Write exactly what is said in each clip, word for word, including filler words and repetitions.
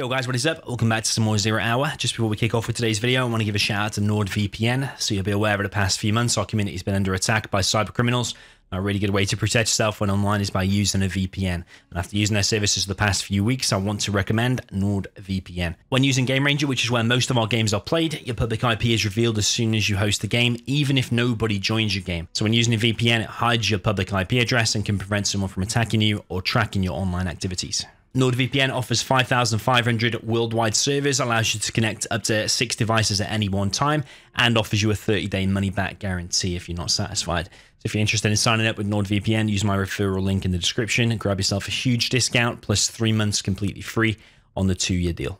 Yo guys, what is up? Welcome back to some more Zero Hour. Just before we kick off with today's video, I want to give a shout out to NordVPN. So you'll be aware over the past few months, our community has been under attack by cyber criminals. A really good way to protect yourself when online is by using a V P N. And after using their services the past few weeks, I want to recommend NordVPN. When using Game Ranger, which is where most of our games are played, your public I P is revealed as soon as you host the game, even if nobody joins your game. So when using a V P N, it hides your public I P address and can prevent someone from attacking you or tracking your online activities. NordVPN offers five thousand five hundred worldwide servers, allows you to connect up to six devices at any one time, and offers you a thirty day money-back guarantee if you're not satisfied. So if you're interested in signing up with NordVPN, use my referral link in the description and grab yourself a huge discount plus three months completely free on the two year deal.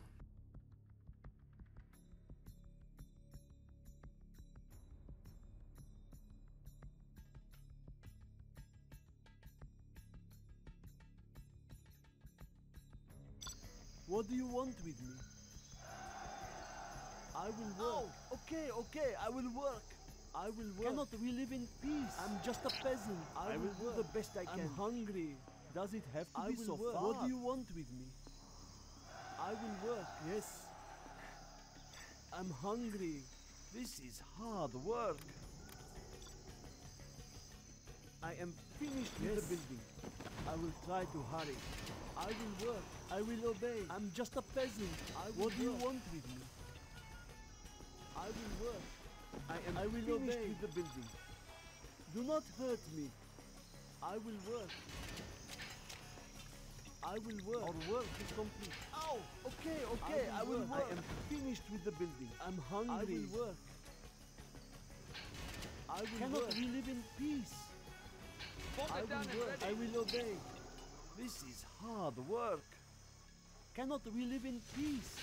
What do you want with me? I will work. Oh, okay, okay, I will work. I will work. Cannot we live in peace? I'm just a peasant. I, I will, will do the best I can. I'm hungry. Does it have to I be so work. Far? What do you want with me? I will work, yes. I'm hungry. This is hard work. I am finished yes. with the building. I will try to hurry. I will work. I will obey. I'm just a peasant. I will what do you want with me? I will work. I am I will obey with the building. Do not hurt me. I will work. I will work. Our work is complete. Ow! Okay, okay, I will, I will work. work. I am finished with the building. I'm hungry. I will work. I will Cannot work. we live in peace? I will work. I will obey. This is hard work. Cannot we live in peace?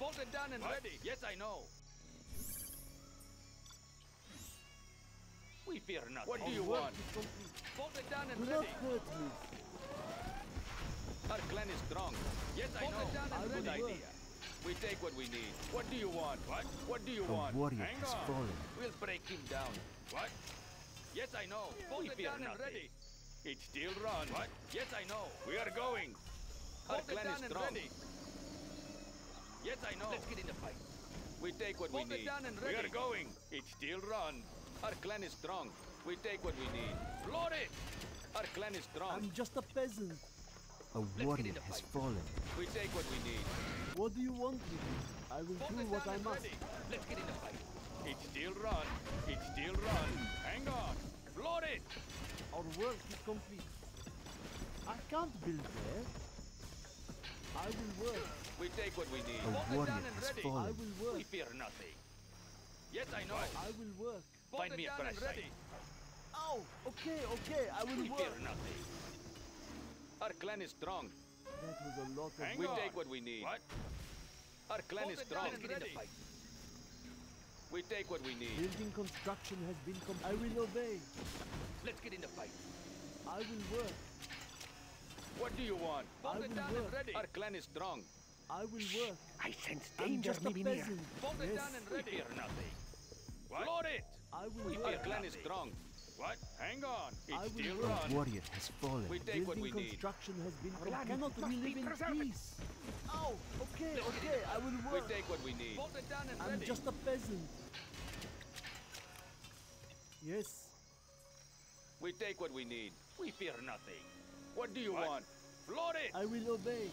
Bolted down and what? ready. Yes, I know. We fear nothing. What do you want? Bolted down and Do ready. Do not hurt me. Our clan is strong. Yes, I know. Down and Good ready. idea. We take what we need. What do you want? What? What do you the want? Warrior Hang has on. Fallen. We'll break him down. What? Yes, I know. Bolted yeah. down and ready. It still runs. What? Yes, I know. We are going. Our clan is strong. Ready. Yes, I know. Let's get in the fight. We take what Hold we need. And ready. We are going. It still runs. Our clan is strong. We take what we need. Lord it. Our clan is strong. I'm just a peasant. A warrior has fallen. We take what we need. What do you want with me? I will Hold do what I must. Ready. Let's get in the fight. It still runs. It still runs. Hang on. Lord it. Our work is complete. I can't build there. I will work. We take what we need. A warrior has fallen. I will work. We fear nothing. Yes, I know. I will work. Find me a fresh site. Oh, okay, okay. I will we work. We fear nothing. Our clan is strong. That was a lot of Hang We on. take what we need. What? Our clan is strong. Let's get in the fight. We take what we need. Building construction has been completed. I will obey. Let's get in the fight. I will work. What do you want? Bolt it down and ready. Our clan is strong. I will work. I sense danger. I'm just a peasant. Bolt it down and ready. We fear nothing. What? Load it. I will work. Our clan is strong. What? Hang on. It's still on. The warrior has fallen. We take what we need. Construction has been completed. Cannot we live in peace? Oh, okay, okay. I will work. We take what we need. Bolt it down and ready. I'm just a peasant. Yes. We take what we need. We fear nothing. What do you what? want? Flood it! I will obey.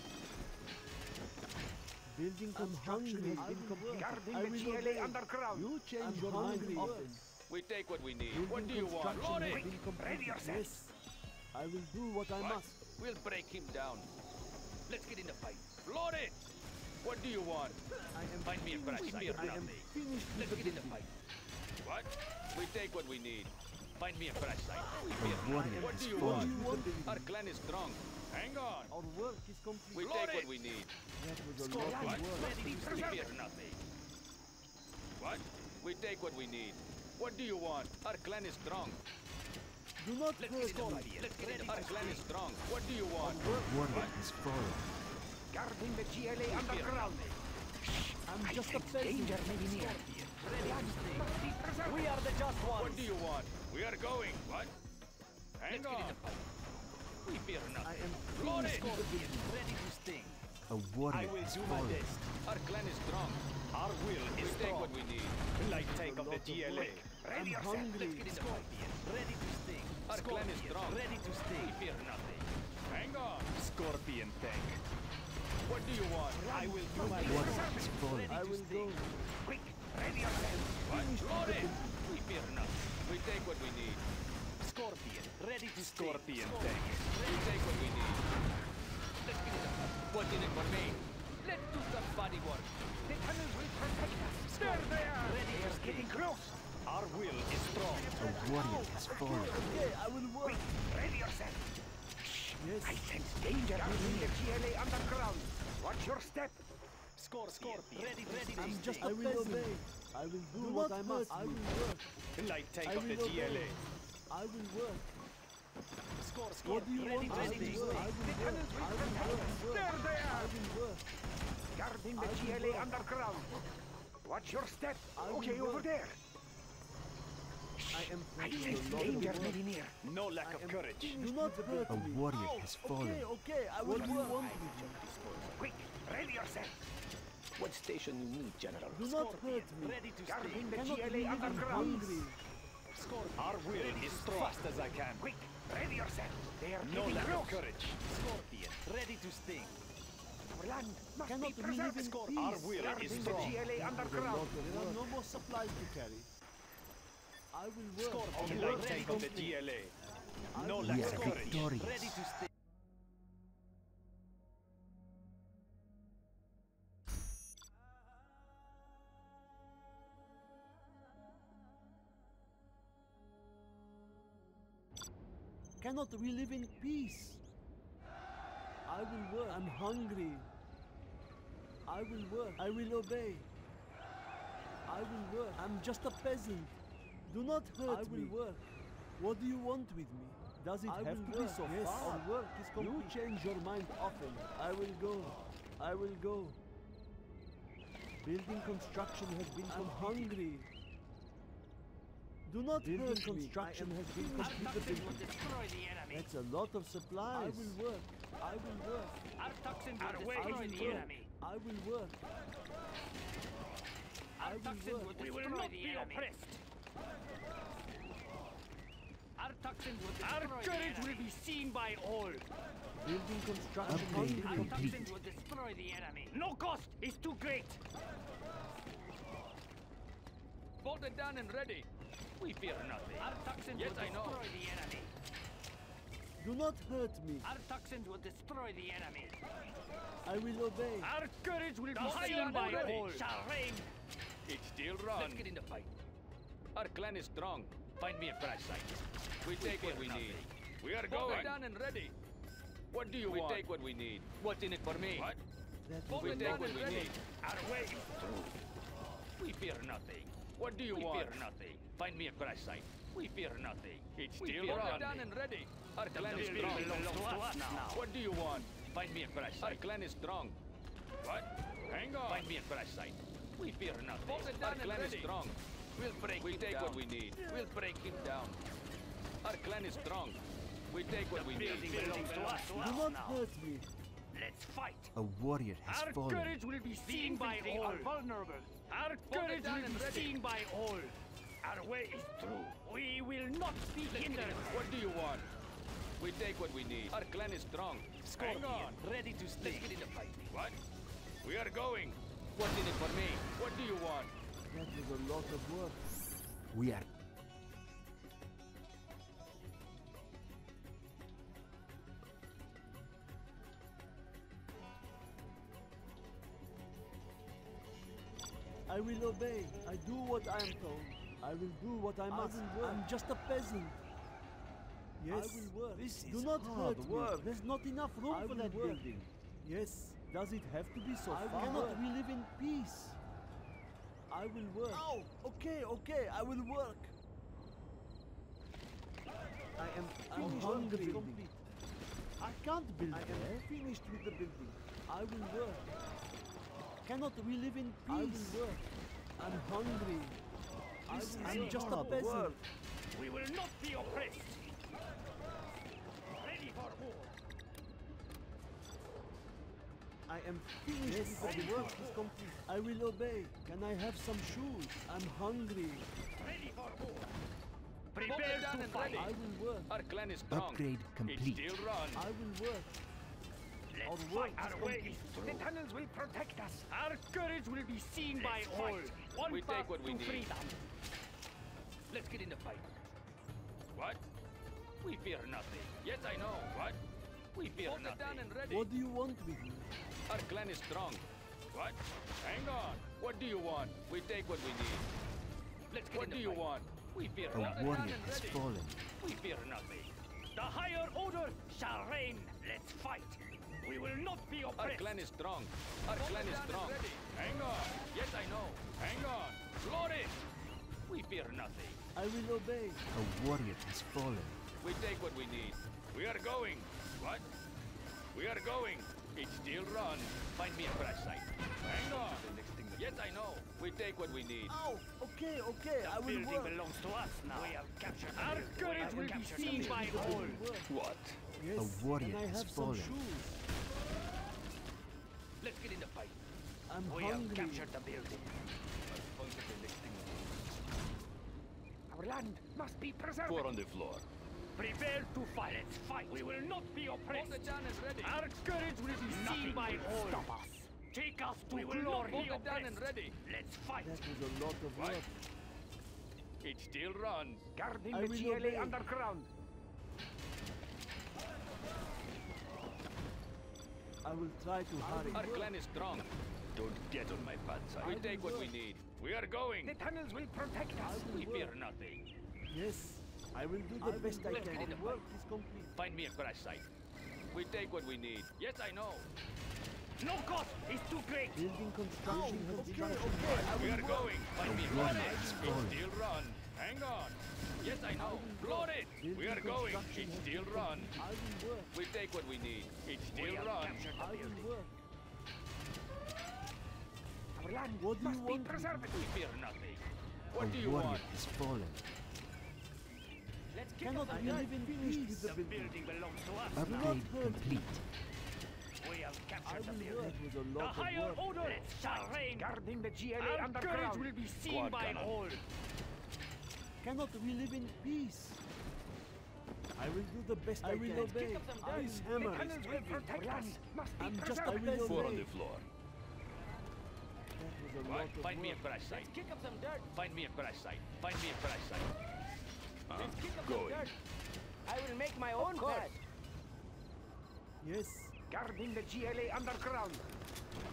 Building construction has been completed. I will the G L A obey. Underground. You change your mind often. We take what we need. Building what do you want? Flood it! Ready yourself. Yes. I will do what, what I must. We'll break him down. Let's get in the fight. Flood it! What do you want? I am Find me a fresh site. I am finished. Let's get in the fight. What? We take what we need. Find me a fresh site. What, what do you want? Our clan is strong. Hang on. Our work is complete. We take what we need. What? We fear nothing. What? We take what we need. What do you want? Our clan is strong. Do not let us go. Our clan is strong. What do you want? What is fallen? Guarding the G L A underground. I'm just a danger maybe near. We are the just ones. What do you want? We are going. What? Hang Let's on. Get in the fight. We fear nothing. I am ready to sting. a warrior. I will do my best. Our clan is strong. Our will is strong. Take what we need. Like take of the G L A. Ready yourself. Let's get it going. Ready to sting. Our clan is strong. Ready to sting. We fear nothing. Hang on. Scorpion tank. What do you want? I will do my best. I will go. Quick. Ready yourself. What? We fear nothing. We take what we need. Scorpion. Ready to Scorpion tank. We take what we need. Let's get it up. What in it for me? Let's do some body work. The tunnel will protect us. There they are. Ready to getting close. Our will is strong. A warrior is born. Okay, I will work. Ready yourself. Yes. I sense danger within the G L A underground. Watch your step. Score, score. Ready, ready. I'm just I will obey. I will do what I must. I will work. Light take of the G L A. I will work. Score, score. What do you ready, want? Ready, ready. I will work. I will work. There they are. I will work. Guarding the G L A underground. Watch your step. Okay, over there. I am. I sense danger within here. No lack of courage. Do not hurt me. A warrior has fallen. Okay, okay. I will work. Quick, ready yourself. What station you need, General? Do not hurt me. Ready to guarding the G L A underground. Our will is strong. Fast as I can. Quick, ready yourself. They are no lack of courage. Scorpion, ready to sting. Our land must cannot be preserved. Scorpion, our will is strong. The G L A underground. There are no more supplies to carry. I will work. Scorpion, I will take on the G L A. No lack of courage. Ready to sting. Cannot we live in peace? I will work. I'm hungry. I will work. I will obey. I will work. I'm just a peasant. Do not hurt me. I will me. Work. What do you want with me? Does it I have to work. Be so yes. far? Our work is complete. You change your mind often. I will go. I will go. Building construction has been I'm completed. Hungry. Do not building construction has been completed. That's a lot of supplies. I will work. I will work. Our toxin will destroy the enemy. I will work. Our toxin will destroy the enemy. Our toxin will destroy the enemy. Our courage will be seen by all. Building construction complete. Our toxin will destroy the enemy. No cost is too great. Bolted down and ready. We fear nothing. Our toxins yes, will destroy the enemy. Do not hurt me. Our toxins will destroy the enemy. I will obey. Our courage will be seen by all. Shall reign. It's still wrong. Let's get in the fight. Our clan is strong. Find me a crash site. We, we take what we nothing. Need. We are going. Bolted down and ready. What do you we want? We take what we need. What's in it for me? What? We take what we need. Our way is true. We fear nothing. What do you we want? We fear nothing. Find me a crash site. We fear nothing. It's we still running. Done and ready. Our clan is strong. Belongs to us now. What do you want? Find me a crash site. Our clan is strong. What? Hang on. Find me a crash site. We fear nothing. Bolted our clan is strong. We'll break. We take down. What we need. We'll break him down. Our clan is strong. We take what the we need. Belongs to us now. Do not hurt me. Let's fight. A warrior has our fallen. Our courage will be seen by all. Are vulnerable. Our courage will be seen by all. Our way is true. We will not be hindered. What do you want? We take what we need. Our clan is strong. Scorpion, ready to stay. Let's get in the fight. What? We are going. What's in it for me? What do you want? That is a lot of work. We are. I will obey. I do what I am told. I will do what I must. I will work. I'm just a peasant. Yes. I will work. This do is not hard hurt work. Me. There's not enough room I for that work. Building. Yes. Does it have to be so I far? Cannot work. We live in peace? I will work. Oh, okay, okay. I will work. I am finished with the building. I can't build. I am finished with the building. I will work. Cannot we live in peace? I will work. I'm hungry. I I'm just a peasant. Work. We will not be oppressed. Ready for war. I am finished yes, with the work is complete. I will obey. Can I have some shoes? I'm hungry. Ready for war. Prepare to fight. I will work. Our clan is strong. Upgrade complete. It still runs. I will work. Let's our fight our way. The tunnels will protect us. Our courage will be seen Let's by all. One we take what we need. Freedom. Let's get in the fight. What? We fear nothing. Yes, I know. What? We fear nothing. Down and ready. What do you want with me? Our clan is strong. What? Hang on. What do you want? We take what we need. Let's get what in the do fight. you want? We fear nothing. A warrior has fallen. We fear nothing. The higher order shall reign. Let's fight. We will not be oppressed. Our clan is strong. Our clan is strong. Hang on. Yes, I know. Hang on. Glory. We fear nothing. I will obey. A warrior has fallen. We take what we need. We are going. What? We are going. It still runs. Find me a crash site. Hang on. Yes, I know. We take what we need. Oh, okay, okay. The I will building work. belongs to us now. We have captured Our courage will be seen by all. What? Yes, a warrior I has fallen. Let's get in the fight. I'm we hungry. have captured the building. Our land must be preserved. Four on the floor. Prepare to fight. Let's fight. We will not be oppressed. All the Dan is ready. Our courage will be Nothing seen by will all. Stop us. Take us to we will glory. Not all the Dan and ready. Let's fight. That was a lot of work. It still runs. Guarding I the G L A obey. underground. I will try to hurry. Our clan is strong. Don't get on my bad side. We take what we need. We are going. The tunnels will protect us. We fear nothing. Yes. I will do the best I can. The work is complete. Find me a crash site. We take what we need. Yes, I know. No cost is too great. Building construction has begun. We are going. Find me a crash site. It still runs. Hang on. Yes, I know. Glory. We are going. It still runs. We take what we need. It still runs. I will work. Our land what do must you be want preserved. We fear nothing. What A do you want? Is fallen. Let's cannot I even finish with the, the building. building belongs to us. Upgrade complete. We have captured the building. The higher order shall reign. Guarding the G L A Our underground will be seen Squad by cannon. all. Cannot we live in peace? I will do the best I, I will obey. Ice hammer. The tunnels will protect us. Must be preserved. Four on the floor. What? Find me a crash site. Let's kick up some dirt. Find me a crash site. Find me a crash site. Uh, Let's kick up some dirt. I will make my own path. Yes. Guarding the G L A underground.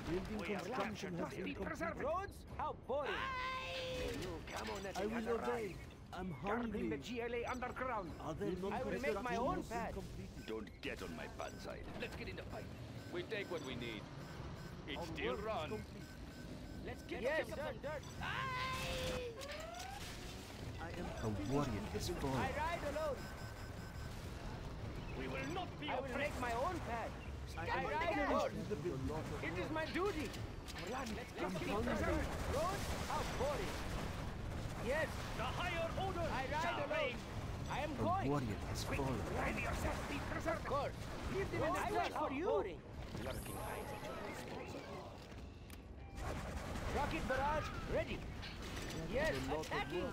Building we construction has been completed. Roads? How boring. You come on, I will obey. I'm hungry. Guarding the G L A underground. I will make my own path. Don't get on my bad side. Let's get in the fight. We take what we need. It Our still runs. Let's get yes, up some dirt. I, I am a warrior has fallen. I ride alone. We will not be I will oppressed. make my own path. I, I ride alone. It is my duty. Let's, Let's get up some dirt. Road out boring. Yes. The higher order I ride shall alone. Reign. I am going. A warrior has Quick, fallen. Ride yourself, be preserved. Of course. Leave them in the I wait for you. Boring. Rocket barrage ready. Yes, attacking.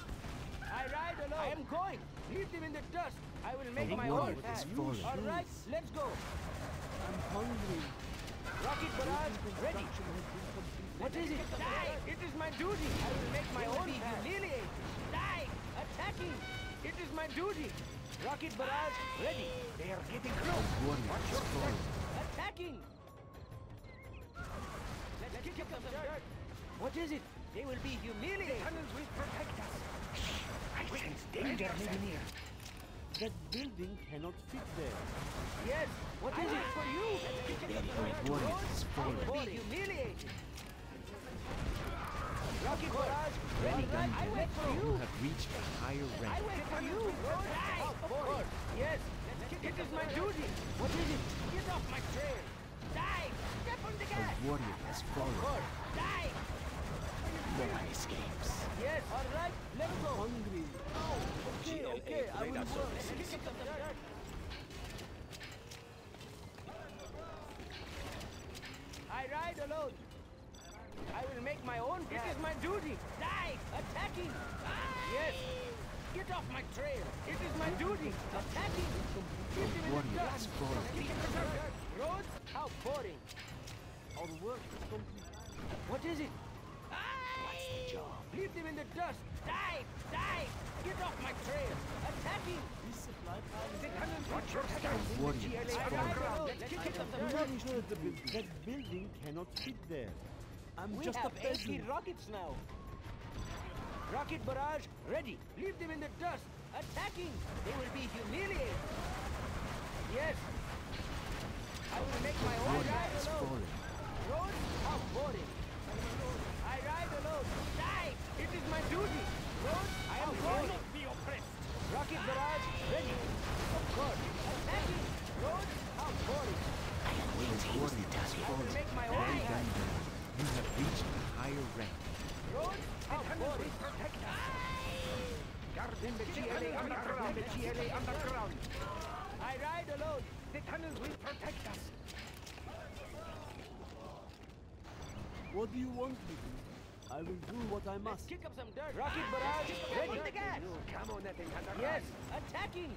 I ride alone. I am going. Leave them in the dust. I will make my own path. All right, let's go. I'm hungry. Rocket barrage ready. What is it? Die. It is my duty. I will make my own path. Humiliate. Die. Attacking. It is my duty. Rocket barrage ready. They are getting close. Watch your step. Attacking. Let's kick up some dirt. What is it? They will be humiliated. The tunnels will protect us. I sense danger near. That building cannot fit there. Yes. What is I it for you? Let's kick up some dirt. I will be humiliated. Rocket barrage ready. I wait for you. You have reached a higher rank. I wait for you. Of course. Yes. It is my duty. What is it? Get off my trail. Die. Step on the gas. A warrior has fallen. Die. No one escapes. Yes, all right, let's go. Hungry. Oh, okay, G L A okay, I will work. Let's kick up some dirt. I left alone. I will make my own. This is my duty. Die! Attacking! Yes! Get off my trail! It is my duty! Attacking! Keep him in the dust! Roads? How boring! Our work is complete. What is it? What's the job? Leave them in the dust! Die! Die! Get off my trail! Attacking! This supply pile is coming from the G L A. Let's kick it up the building. That building cannot fit there. I'm we just have a eighty rockets now. Rocket barrage ready. Leave them in the dust. Attacking. They will be humiliated. Yes. I will make my own ride alone. Road? How boring. I ride alone. Die. It is my duty. Road? I am going. Not be oppressed. Rocket barrage ready. Of course. Attacking. Road? How boring. I am waiting. I will make my own ride. You have reached a higher rank. Road, how boring. Protect us. Guard in the G L A underground. The G L A underground. I ride alone. The tunnels will protect us. What do you want me to do? I will do what I must. Let's kick up some dirt. Rocket barrage. Ready. The gas. Come on, that underground. Yes, attacking.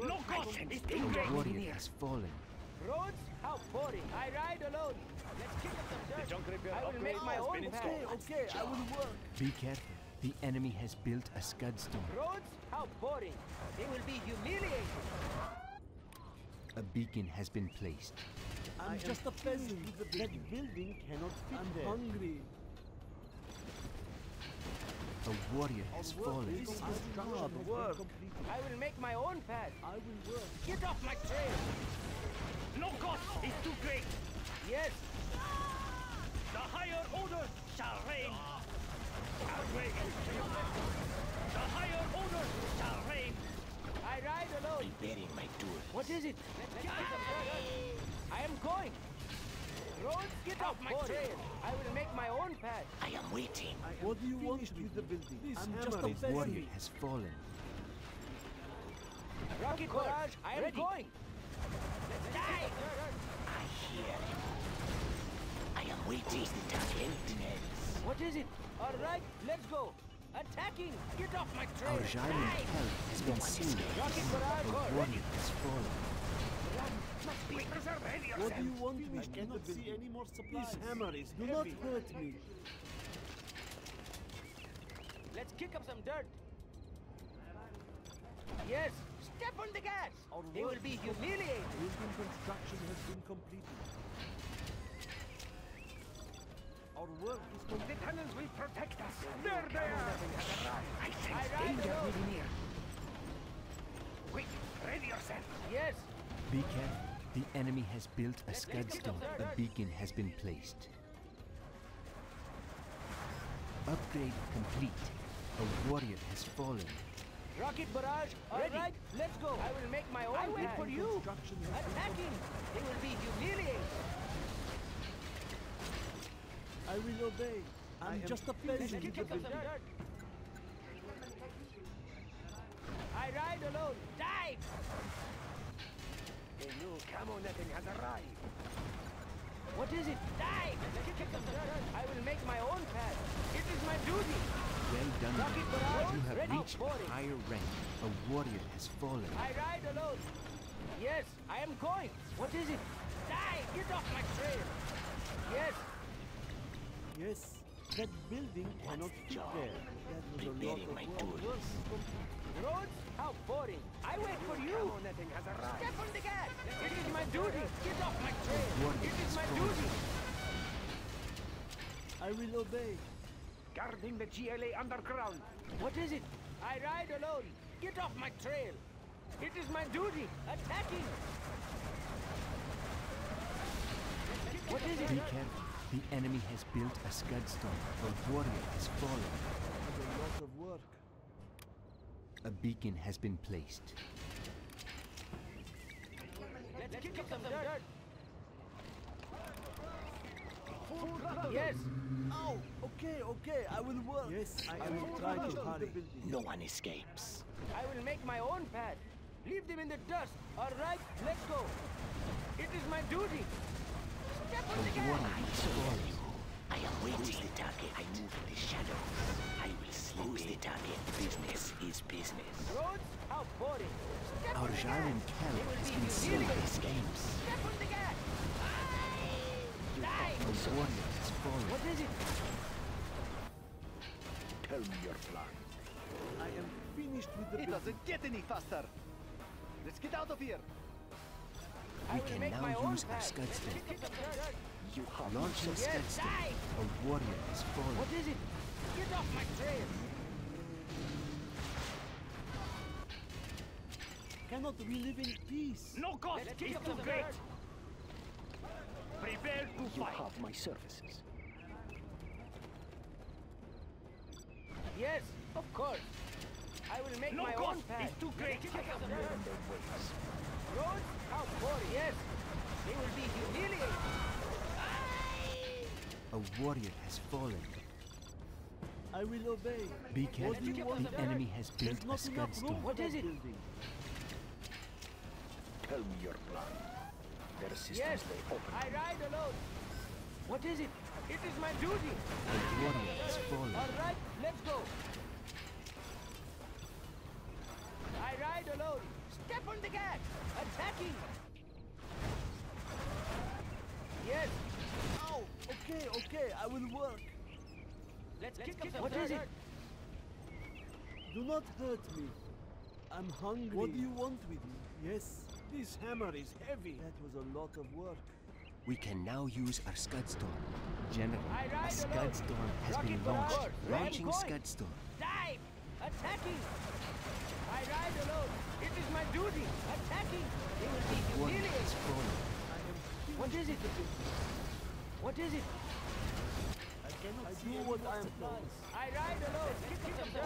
No caution. The warrior has fallen. Roads, how boring. I ride alone. Let's kick up some dirt. The junk repair I will make my own path. Okay, I will work. Be careful. The enemy has built a scud storm. Roads, how boring. They will be humiliated. A beacon has been placed. I'm I just a peasant. That building cannot fit I'm there. I'm hungry. A warrior has fallen. This is job work. I will make my own path. I will work. Get off my trail. No cost is too great. Yes. The higher order shall reign. The higher order shall reign. I ride alone. Preparing my tool. What is it? Let's get I am going. Roads, get off my trail. I will make my own path. I am waiting. I am what do you want with the building? This I'm just a peasant. Warrior has fallen. Rocket barrage, I am ready. Going. Die! I hear him. I am waiting to emptiness. What is it? Alright, let's go. Attacking! Get off my trail! Our giant hell has been seen. Rocket barrage! The warrior has fallen. What do you want me to do? I cannot see any more supplies. This hammer is heavy. Do not hurt me. Let's kick up some dirt. Yes! Step on the gas! They will be humiliated! Building construction has been completed. Our work is complete. The tunnels will protect us! There they are! I sense danger really near. Quick, ready yourself! Yes! Be careful. The enemy has built a scud storm. A beacon has been placed. Upgrade complete. A warrior has fallen. Rocket barrage, alright, let's go. I will make my own I wait for you. Attacking, they will be humiliated. I will obey. I'm just a peasant. Let's kick up some dirt. I ride alone. Dive! They knew Kamonatin has arrived. What is it? Dive! Let's kick up some dirt. I will make my own path. It is my duty. Well done. You have ready. Reached a higher rank. A warrior has fallen. I ride alone. Yes, I am going. What is it? Die! Get off my trail. Yes. Yes. That building What's cannot fit there. That was Preparing a lot of work. Work. Roads? How boring. I wait for you. On, Step on the gas. It is my duty. Get off my trail. It is my duty. I will obey. Guarding the G L A underground. What is it? I ride alone. Get off my trail. It is my duty. Attacking. What is it? Be careful. The enemy has built a scud storm. A warrior has fallen. That's a lot of work. A beacon has been placed. Let's kick up some dirt. Yes. Oh, okay, okay. I will work. Yes, I, I will try to hurry. No one escapes. I will make my own path. Leave them in the dust. All right, let's go. It is my duty. I am waiting the target. I move in the shadows. I will slay the target. Business is business. Our Jaren carrot has been slain in these games. Those warriors fallen. What is it? Tell me your plan. I am finished with the... It doesn't get any faster. Let's get out of here. We can now use our Scudstone. You have launched your Scudstone. A warrior has fallen. What is it? Get off my trail! Cannot we live in peace? No cost is too great! Prepare to fight! You have my services. Yes, of course. I will make no my own path. It's too great. I have learned their ways. Roads? How boring. Yes. They will be humiliated. A warrior has fallen. I will obey. Be careful. The enemy has built a Scudstone. What is it? Tell me your plan. Their systems yes. They open. I ride alone. What is it? It is my duty. A warrior has fallen. All right, let's go. I ride alone. Step on the gas. Attacking. Yes. Oh, okay, okay. I will work. Let's, Let's kick up. What is it? Do not hurt me. I'm hungry. What do you want with me? Yes. This hammer is heavy. That was a lot of work. We can now use our Scudstone. General, a Scudstone has been launched. Launching Scudstone. Dive. Attacking. I ride alone. It is my duty. Attacking. They will be humiliated. What is it? What is it? I cannot I do what I am doing. I ride alone.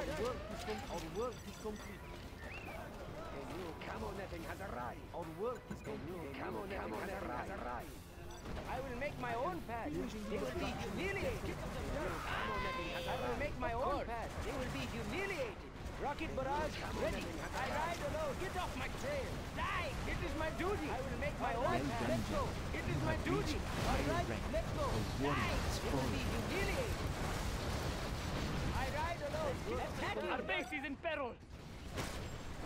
Our work is complete. Our work is complete. A new camionetting has arrived. Our work is complete. A new camionetting has arrived. I will make my own path. They will be humiliated. I will make my own path. They will be humiliated. Rocket barrage, ready. I ride alone. Get off my trail. Die. It is my duty. I will make my own path. Let's go. It is my duty. All right, let's go. Die. It will be humiliated. I ride alone. Attacking. Our base is in peril.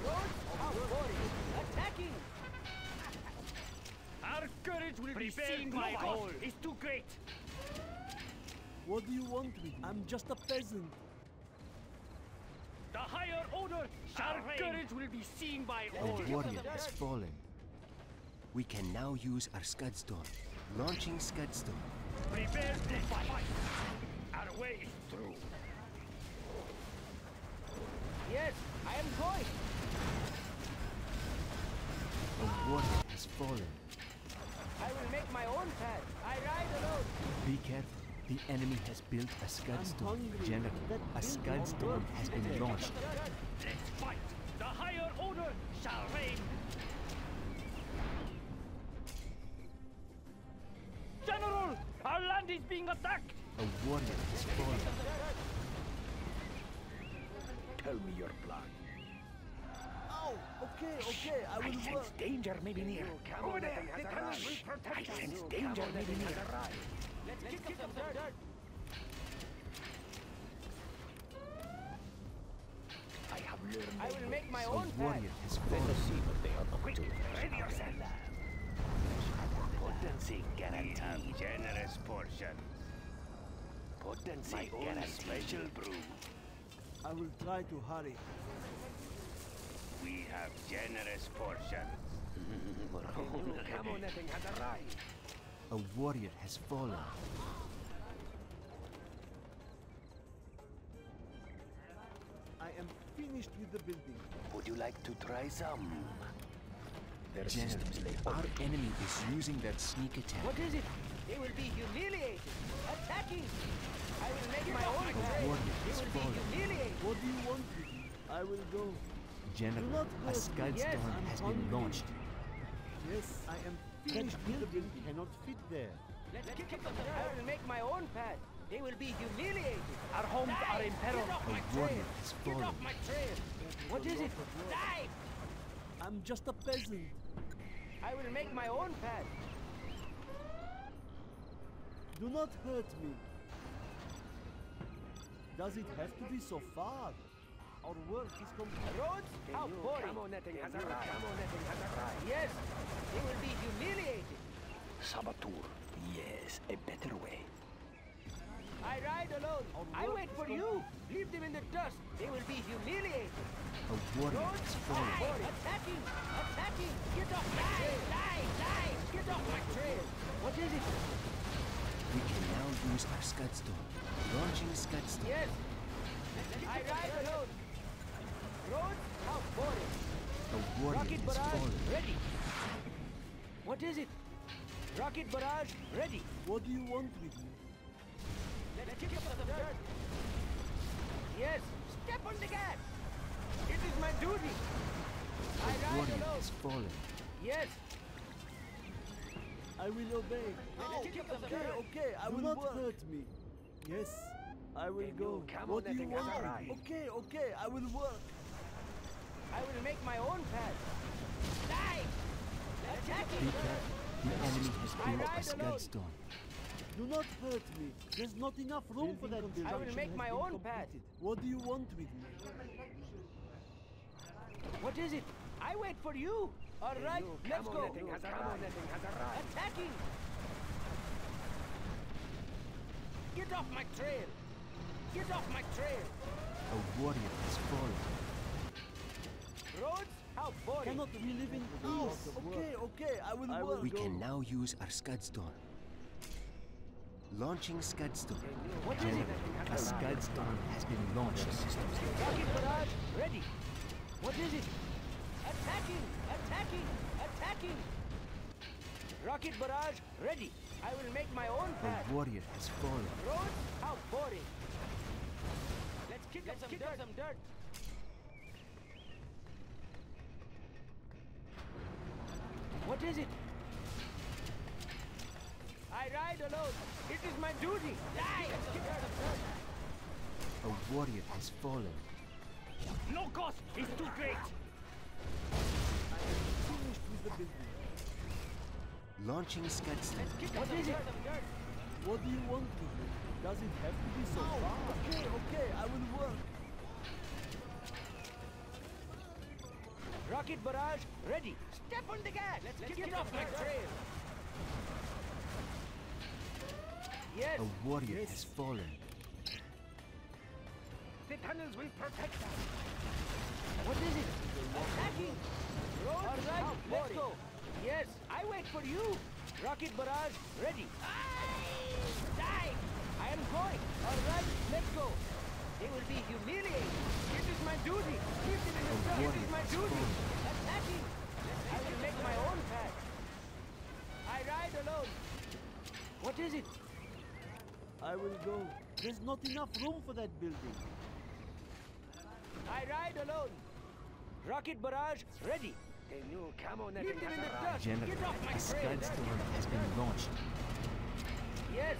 Road outboard. Attacking. Our courage will be seen. My goal is too great. What do you want with me? I'm just a peasant. The higher order, our courage will be seen by all. The warrior has fallen. We can now use our Scudstone. Launching Scudstone. Prepare to fight. Our way is through. Yes, I am going. The warrior has fallen. I will make my own path. I ride alone. Be careful. The enemy has built a Scudstone, General. A Scudstone has been launched. Let's fight! The higher order shall reign! General! Our land is being attacked! A warrior has fallen. Tell me your plan. Oh, okay, okay, I will I sense work. Danger may be near. Over there! They cannot protect us! I sense danger may be near. Let's, Let's kick, kick up, up some dirt. dirt! I have learned I will make my own warrior has fallen. Let us see what they are up to. Ready yourself! Potency guaranteed. Generous portion. Potency guaranteed. Special brew. I will try to hurry. We have generous portions. Come on, nothing has arrived. A warrior has fallen. I am finished with the building. Would you like to try some? Their systems lay open. Our enemy is using that sneak attack. What is it? They will be humiliated. Attacking! I will make my own way. A warrior has fallen. What do you want? I will go. General, a Scudstone has been launched. Yes, I am. That building cannot fit there. Let's kick up the dirt. I will make my own path. They will be humiliated. Our homes Die. Are in peril. The warrior has fallen. Get off my trail. What is it? Die! I'm just a peasant. I will make my own path. Do not hurt me. Does it have to be so far? Our work is complete. Rhodes, how boring. Camo netting has arrived. Camo netting has arrived. Yes, it will be humiliating. Saboteur. Yes, a better way. I ride alone. I wait for you. Leave them in the dust. They will be humiliated. A warrior is falling. Attacking! Attacking! Get off my trail! Die! Die! Get off my trail! What is it? We can now use our Scudstone. Launching Scudstone. Yes! I ride alone. Road out boring. A warrior rocket barrage is falling. Ready. What is it? Rocket barrage ready. What do you want with me? Let's kick up the dirt. Yes, step on the gas. It is my duty. I ride alone. Is falling. Yes. I will obey. Oh, okay, okay. I will not work. Hurt me. Yes, I will and go. What do you want? Okay, okay. I will work. I will make my own path. Die! Attack him. The enemy has brought a Scudstone. Do not hurt me. There's not enough room for that. I will make my own path. What do you want with me? What is it? I wait for you. All right, let's go. Attacking! Get off my trail! Get off my trail! A warrior is falling. Roads, how boring! Cannot we live in peace? Okay, okay, I will work. We can now use our Scudstone. Launching Scudstone. What is it? A Scudstone has been launched. Rocket barrage ready. What is it? Attacking! Attacking! Attacking! Rocket barrage ready. I will make my own path. The warrior has fallen. Roads, how boring. Let's kick up some dirt. Some dirt. What is it? I ride alone. It is my duty. Die! A warrior has fallen. No cost is too great. I am finished with the business. Launching Scudstone. What is it? What do you want to do? Does it have to be so far? Oh, okay, okay, I will work. Rocket barrage ready. Step on the gas. Let's, Let's get, get off my trail. Yes. A warrior yes. has fallen. The tunnels will protect us. What is it? Attacking! Road All right, out, let's go. Yes, I wait for you. Rocket barrage ready. Aye. Die! I am going. All right, let's go. They will be humiliated. This is my duty. This is, this is my duty. Fallen. Attacking! I will make my own path. I ride alone. What is it? I will go. There's not enough room for that building. I ride alone. Rocket barrage ready. A new camo netting has arrived. General, the Scudstone has been launched. Yes.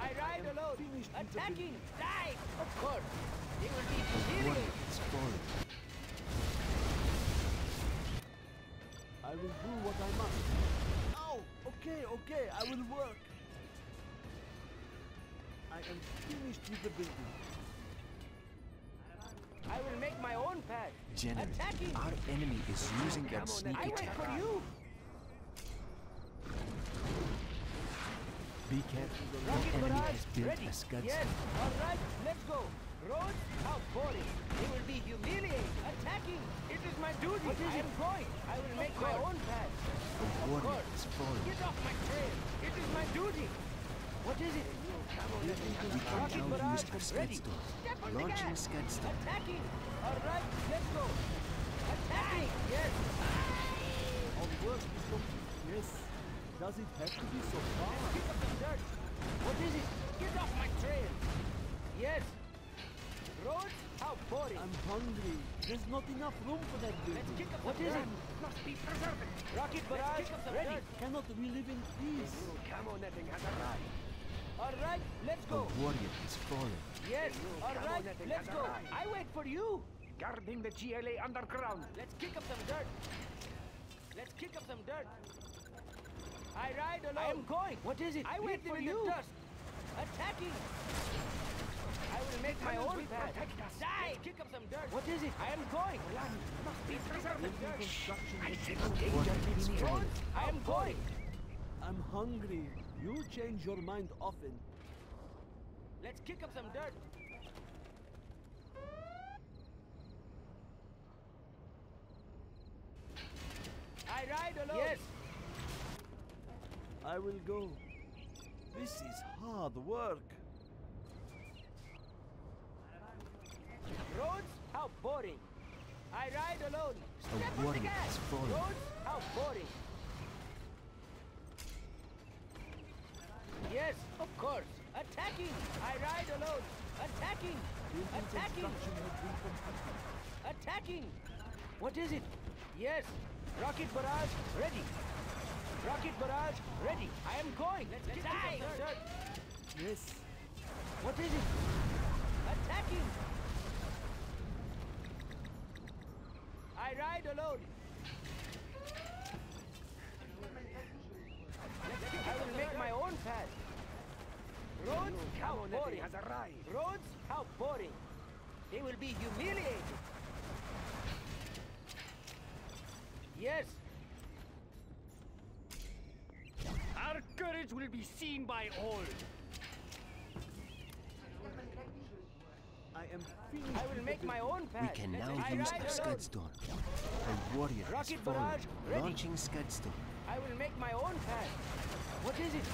I ride alone. Attacking. Die. Of course. They will be humiliated. I will do what I must. Okay, okay, I will work. I am finished with the building. I will make my own path. General, attacking. Our enemy is using that sneak attack. I wait for you. Be careful. Rocket barrage enemy has built ready. A Scudstone. Yes, all right, let's go. Roads, how boring. They will be humiliated. Attacking. It is my duty. What is I am it? Going. I will of make course. My own path. The warrior is falling. Get off my trail. It is my duty. What is it? We can now use our Scudstone. Launching Scudstone. Attacking. All right, let's go. Attacking. Yes. Our work is complete. Yes. Does it have to be so far? Pick up the dirt. What is it? Get off my trail. Yes. Roads, how boring. I'm hungry. There's not enough room for that building. Let's kick up what is it? Must be preserved. Rocket barrage ready. Dirt. Cannot we live in peace? Camo netting has arrived. All right, let's go. A warrior is falling. Yes, all right, let's go. Arrived. I wait for you. Guarding the G L A underground. Let's kick up some dirt. Let's kick up some dirt. I ride alone. I am going. What is it? I wait for you. The dust. Attacking. I will make my own path. Die. Kick up some dirt. What is it? I am going. I am going. I'm hungry. You change your mind often. Let's kick up some dirt. I ride alone. Yes. I will go. This is hard work. Roads, how boring. I ride alone. Step on the gas. Roads, how boring. Yes, of course. Attacking. I ride alone. Attacking. Attacking. Attacking. What is it? Yes. Rocket barrage ready. Rocket barrage ready. I am going. Let's, Let's die. Yes. What is it? Attacking. I ride alone. I will make my own path. Roads, how boring. Roads, how boring. They will be humiliated. Yes. Our courage will be seen by all. I am feeling I will make my own path. We can now I use our Scudstorm. A warrior Rocket has fallen, barrage, launching Scudstorm. I will make my own path. What is it?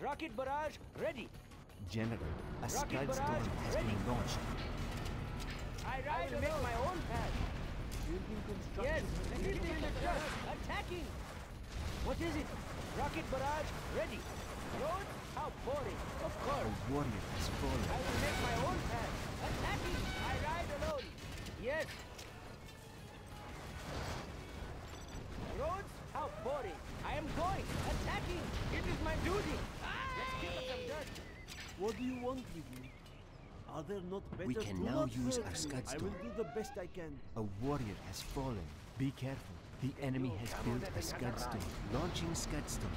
Rocket barrage ready. General, a Scudstorm has ready. Been launched. I, I will alone. Make my own path. Yes, building construction. Attacking. What is it? Rocket barrage ready. Road? How boring. Of course. A warrior has fallen. I will make my own path. Attacking. I ride alone. Yes. Roads? How boring. I am going. Attacking. It is my duty. Let's kill some dirt. What do you want with me? Are there not better we can now use our Scudstorm. I will do the best I can. A warrior has fallen. Be careful. The enemy has built a Scudstorm. Launching Scudstorm.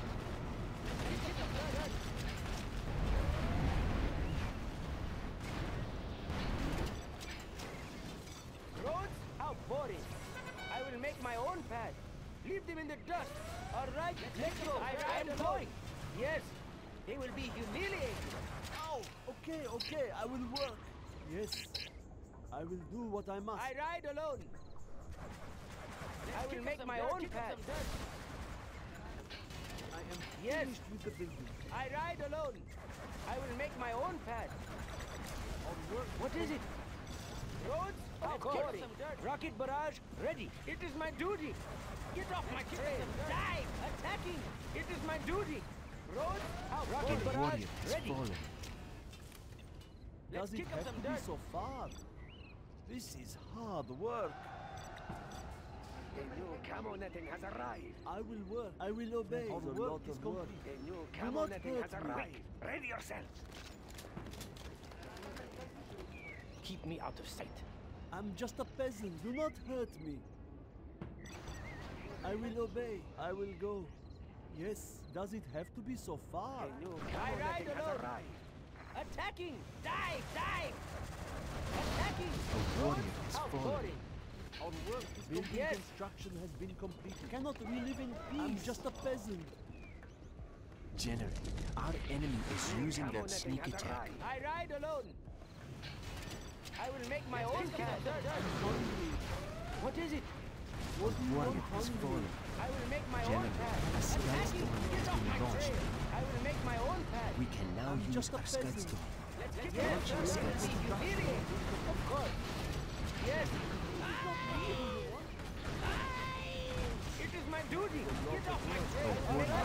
Roads? How boring. I will make my own path. Leave them in the dust. All right, let's go. I am going. Yes, they will be humiliated. Okay, okay, I will work. Yes, I will do what I must. I ride alone. Let's I will make my dirt, own path. I am yes. finished with the building. I ride alone. I will make my own path. What is it? Roads? Of course. Rocket barrage ready. It is my duty. Get off my trail. Die. Attacking. It is my duty. Roads? Out. Rocket Boy, barrage ready. Fallen. Does it have to be so far? This is hard work. The new camo netting has arrived. I will work. I will obey. All the work is complete. The new camo netting has arrived. Ready yourself. Keep me out of sight. I'm just a peasant. Do not hurt me. I will obey. I will go. Yes. Does it have to be so far? The new camo netting has arrived. Attacking! Die! Die! Attacking! A warrior has fallen. Our work is complete. Yes. Construction has been completed. We cannot we live in peace? I'm just a peasant. General, our enemy is using that sneak attack. I ride alone. I will make my own path. What is it? What warrior has fallen. I will make my General, own path. A Scudstorm has been launched. I will make my own path. We can now I'm use our Scudstorm. Let's get yes, our Scudstorm. Of course. Yes. It is my duty. Get off my trail. I will make my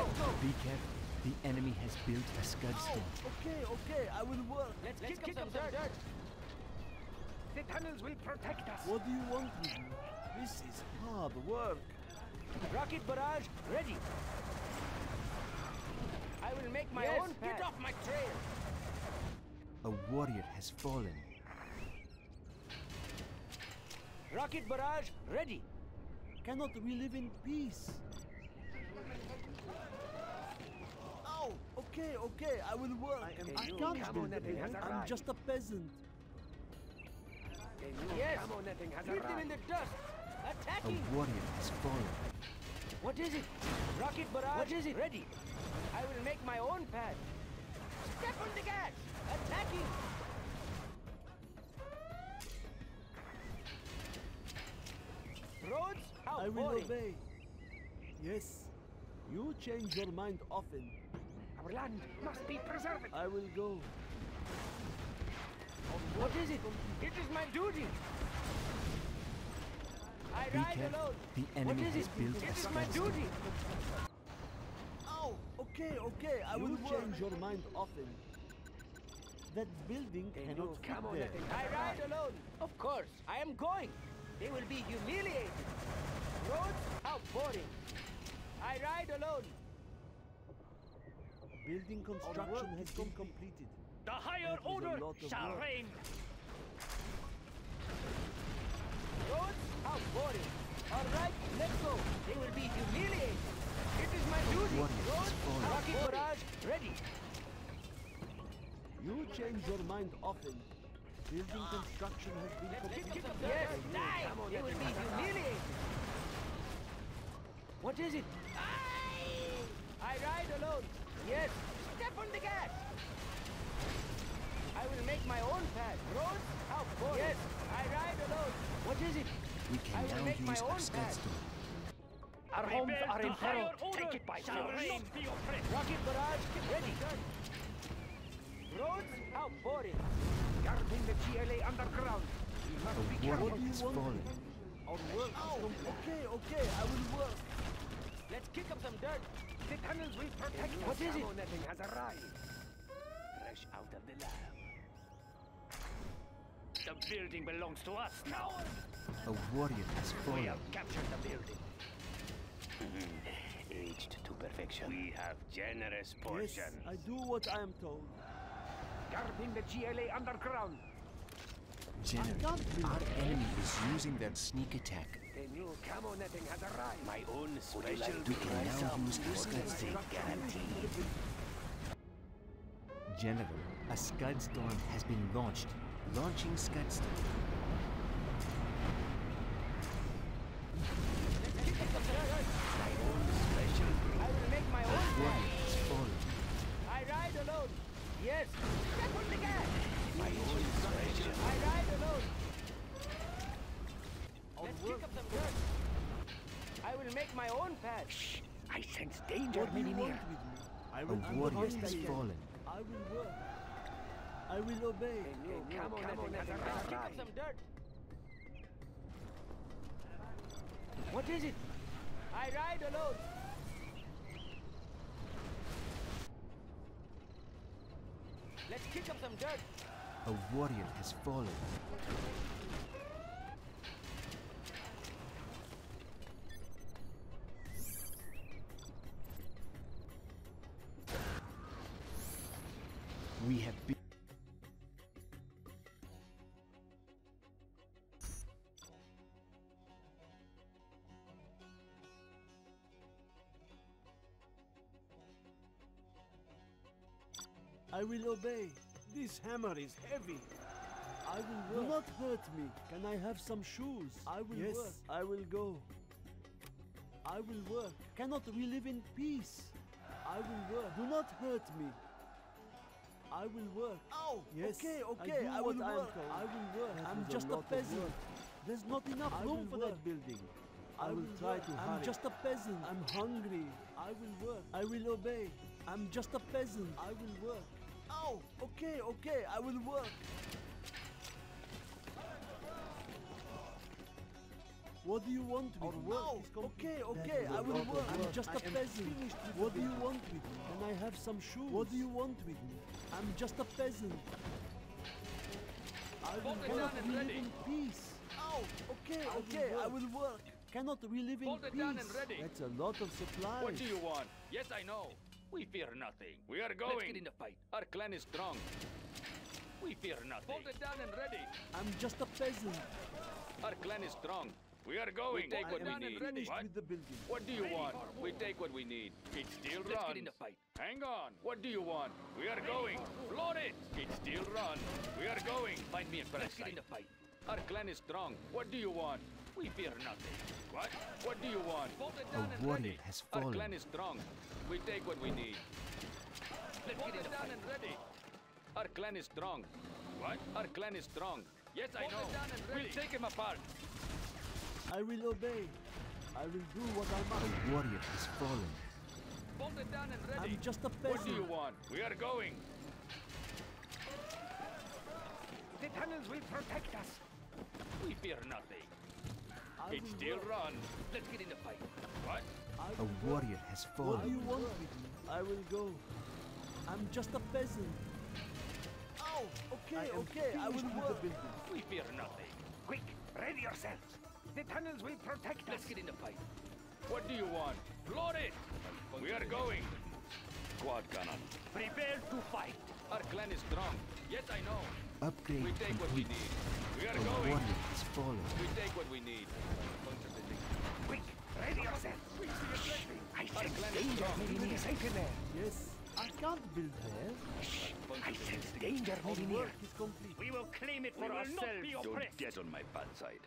own path. Be careful. The enemy has built a Scudstorm. Oh, okay, okay. I will work. Let's, Let's kick up some dirt. dirt. The tunnels will protect us. What do you want with me? This is hard work. Rocket barrage ready. I will make my yes, own path. Get off my trail. A warrior has fallen. Rocket barrage ready. cannot we live in peace? Ow! Okay, okay, I will work. I, I can't do that. I'm just a peasant. Yes! Leave them in the dust! Attacking! A warrior has fallen. What is it? Rocket barrage? What is it? Ready! I will make my own path. Step on the gas! Attacking! Roads, how I will boring. Obey. Yes, you change your mind often. Our land must be preserved. I will go. What is it? It is my duty. I be ride careful. Alone. The enemy what is it? Built it is my duty. Oh, okay, okay. I you will change work. Your mind often. That building they cannot come on. There. I ride alone. Of course, I am going. They will be humiliated. Roads, how boring. I ride alone. Building construction has been completed. The higher order shall reign. Roads, how boring. All right, let's go. They will be humiliated. It is my duty. Roads, rocket barrage, ready. You change your mind often. Building construction has been completed. Yes, die! It will be humiliated. What is it? I... I ride alone. Yes, step on the gas. I will make my own path. Roads, how boring. Yes, I ride alone. What is it? We can I will now make use my own path. Our homes are in peril. Take it by force. Rocket barrage, ready. Roads, how boring. Guarding the G L A underground. We must be careful. What do you want? Our work is okay, okay, I will work. Let's kick up some dirt. The tunnels will protect us. What is it? Netting has arrived. Fresh out of the lab. The building belongs to us now. A warrior has fallen. We have captured the building. Reached to perfection. We have generous portions. Yes, I do what I am told. Guarding the G L A underground. General, our enemy is using their sneak attack. The new camo netting has arrived. My own special like we can now use our Scud Storm guarantee. General, a Scud Storm has been launched. Launching Scud Storm. My own special group. I will make my own path. I ride alone. Yes! Step on the gas! My own special. I ride alone! Let's kick up some dirt! I will make my own path! Shh! I sense danger many near! A warrior has fallen. I will work. I will obey. Come on, come on, let's kick up some dirt! What is it? I ride alone! Let's kick up some dirt. A warrior has fallen. We have been. I will obey. This hammer is heavy. I will work. Do not hurt me. Can I have some shoes? I will yes, work. I will go. I will work. Cannot we live in peace? I will work. Do not hurt me. I will work. Ow! Yes, okay, okay. I, I will work. I will work. I'm just a, a peasant. There's not enough I room for work. That building. I, I will, will try work. To hurry. I'm just a peasant. I'm hungry. I will work. I will obey. I'm just a peasant. I will work. Oh, okay, okay, I will work. What do you want with me? No. Okay, okay, I will work. I'm just a peasant. What do you want with me? Can I have some shoes? What do you want with me? I'm just a peasant. I will work. We live in peace. Oh, okay, okay, I will work. Cannot we live in peace? That's a lot of supplies. What do you want? Yes, I know. We fear nothing. We are going. Let's get in the fight. Our clan is strong. We fear nothing. Hold it down and ready. I'm just a peasant. Our clan is strong. We are going. We take what we need. What? With the building. What do you want? We take what we need. It still runs. Let's get in the fight. Hang on. What do you want? We are going. Flood it. It still runs. We are going. Find me in front. Let's get in the fight. Our clan is strong. What do you want? We fear nothing. What? What do you want? A warning has fallen. Our clan is strong. We take what we need. Let's get it done and ready. Our clan is strong. What? Our clan is strong. Yes, I know. We'll take him apart. I will obey. I will do what I must. The warrior has fallen. Bolt it down and ready. I'm just a peasant. What do you want? We are going. The tunnels will protect us. We fear nothing. I it still work. runs. Let's get in the fight. What? A warrior has fallen. What do you want with me? I will go. I'm just a peasant. Ow! Okay, I okay, I will do the business. We fear nothing. Quick, ready yourselves. The tunnels will protect us. Let's get in the fight. What do you want? Flood it! We are going. Quad cannon. Prepare to fight. Our clan is strong. Yes, I know. Upgrade we take complete. What we need. We are the going. Is falling. We take what we need. Quick, ready yourselves. I sense danger moving in there. Yes. I can't build there. I sense danger moving near. We will claim it for we ourselves. Not be Don't get on my bad side.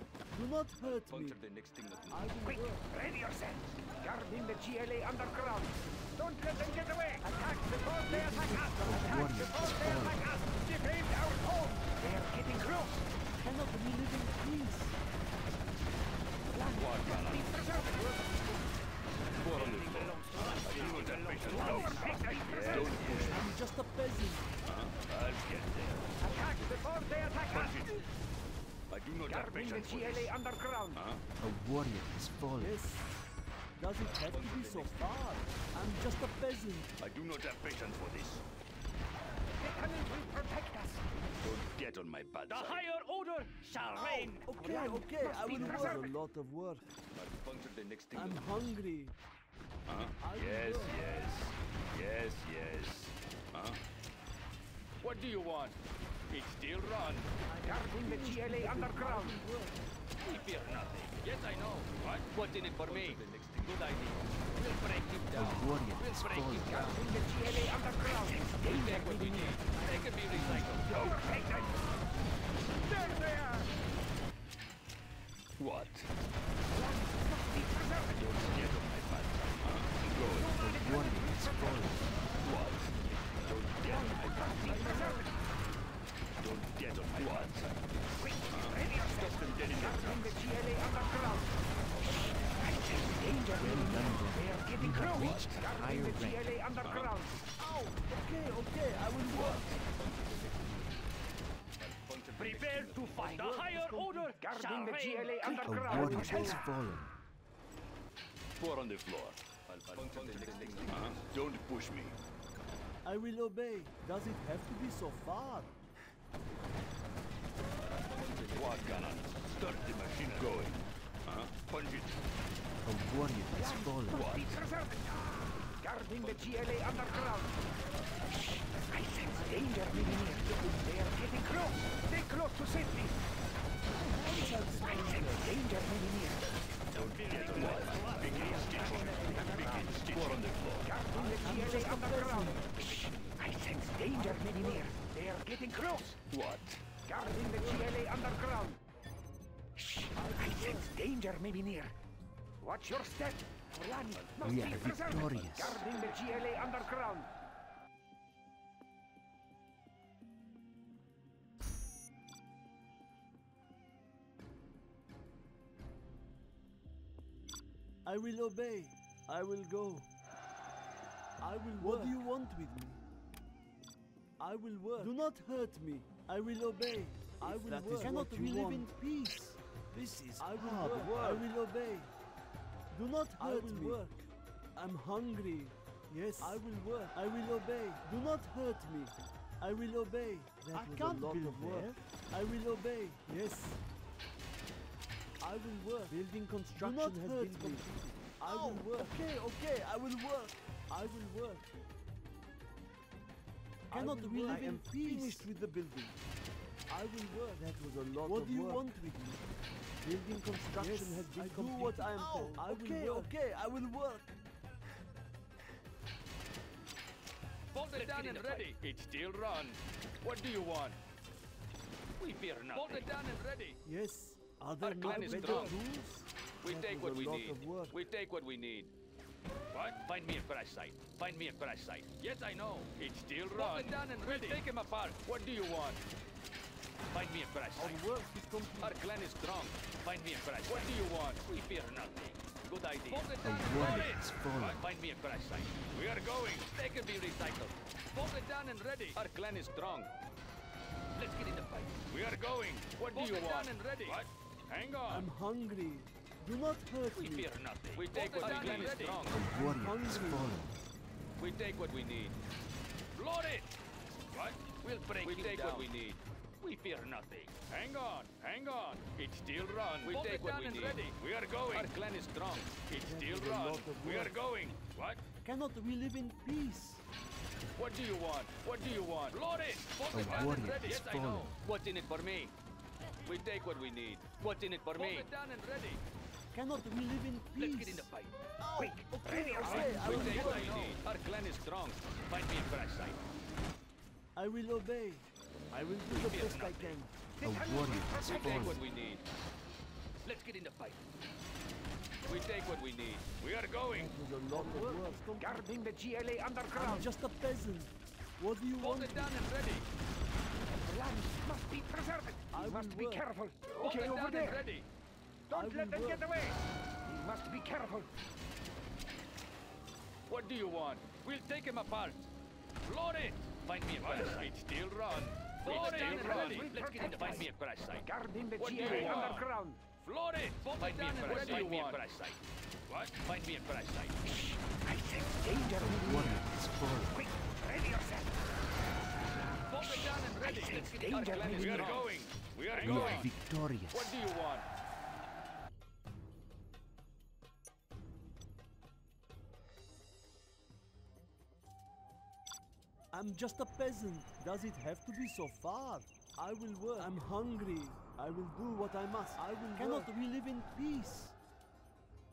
Do not hurt me. The next thing that I will Quick, work. ready yourselves. Guarding the G L A underground. Don't let them get away. Attack before they attack us. Attack before they attack us. Defend our home. They are getting close. Cannot we live in peace? I'm just a peasant. I'll get there. Attack before they attack us. I do not have patience for this. Underground. Uh-huh. A warrior has fallen. Yes. Does it have to be so far? I'm just a peasant. I do not have patience for this. The tunnels will protect us. Don't get on my bad side. The higher order shall oh, reign. Okay, Land okay. I will work. A lot of work. I'll the next thing I'm hungry. Uh-huh. Yes, work. yes. Yes, yes. Uh-huh. What do you want? It still runs. Guarding the G L A underground. We fear nothing. Yes, I know. What? What's in it for me? Good idea. We'll break him down. We'll break him down. Guarding the G L A underground. We'll take what we need. They can be recycled. Overtake them. There they are. What? Don't get on my butt. Go. The warning is falling. What? Don't get on my butt. Don't get on my what? Quick, ready yourself. Guarding the G L A underground. I sense danger. They are getting close. Guarding the G L A underground. Ow! Okay, okay, I will work. Prepare to fight. The higher order guarding the G L A underground. A warrior has fallen. Four on the floor. Don't push me. I will obey. Does it have to be so far? Quad cannon. Start the machine going. Uh-huh. Punch it. A warrior has fallen. What? Guarding the G L A underground. I sense danger living here. They are getting close. Stay close to safety. I sense danger living here. Don't get on what? Begin stitching. Begin stitching. War on the floor. Guarding the G L A underground. I sense danger living here. They are getting close. What? Guarding the G L A underground. Shh. I sense danger may be near. Watch your step. Run. Must we are victorious. Guarding the G L A underground. I will obey. I will go. I will work. What do you want with me? I will work. Do not hurt me. I will obey. If I will work. Cannot we live want. in peace? This is I will hard work. work. I will obey. Do not hurt me. I will me. work. I'm hungry. Yes. I will work. I will obey. Do not hurt me. I will obey. That I can't build of work. There. I will obey. Yes. I will work. Building construction Do not has hurt been me. completed. I oh, will work. Okay, okay. I will work. I will work. Cannot we live in peace? Finished with the building. I I will work. That was a lot what of work. What do you want with me? Building construction yes, has been I completed. Do what I am told. Oh, okay, will okay, I will work. Bolted down and ready. It still runs. What do you want? We fear nothing. Bolted down and ready. Yes. Are there no better tools? We take what we need. We take what we need. What? Find me a crash site. Find me a crash site. Yes, I know. It still runs. Bolted down and ready. We'll take him apart. What do you want? Find me a crash site. Our work is complete. Our clan is strong. Find me a crash site. What do you want? We fear nothing. Good idea. Bolted down and ready. Find me a crash site. We are going. They can be recycled. Bolted down and ready. Our clan is strong. Let's get in the fight. We are going. What do you want? Bolted down and ready. What? Hang on. I'm hungry. Do not hurt we me. We fear nothing. We take what we need. We take what we need. Load it! What? We'll break we it take down. What we need. We fear nothing. Hang on, hang on. It still runs. We take what we need. Ready. We are going. Our clan is strong. It that still runs. We are going. What? Cannot we live in peace? What do you want? What do you want? Load it! Bolted down and ready. Yes, I know. What's in it for me? We take what we need. What's in it for me? Bolted down and ready. Cannot we live in peace? Let's get in the fight. Oh, quick! Okay, okay. I will we take what we need. Our clan is strong. Find me a crash site. I will obey. I will do we the best nothing. I can. Oh, we we take what we need. Let's get in the fight. We take what we need. We are going. That was a lot of work. Guarding the G L A underground. I'm just a peasant. What do you Hold want? Hold it down and ready. The land must be preserved. I we must be work. Careful. Hold okay, over there. Ready. Don't let them work. Get away! We must be careful! What do you want? We'll take him apart! Load it! Find me a crash site. Still run! Load it! Still run! Let's protect. Get in the fight. Find me a crash site. Guarding the G L A underground! Flood it! Find me a crash site. Find me a crash site. What? Find me a crash site. Shh! I sense danger! One is full. Quick! Ready yourself! Bomb it down and ready! Let's get our clan is strong. We are going! We are going! Victorious! What do you want? I'm just a peasant. Does it have to be so far? I will work. I'm hungry. I will do what I must. I will Cannot work. We live in peace?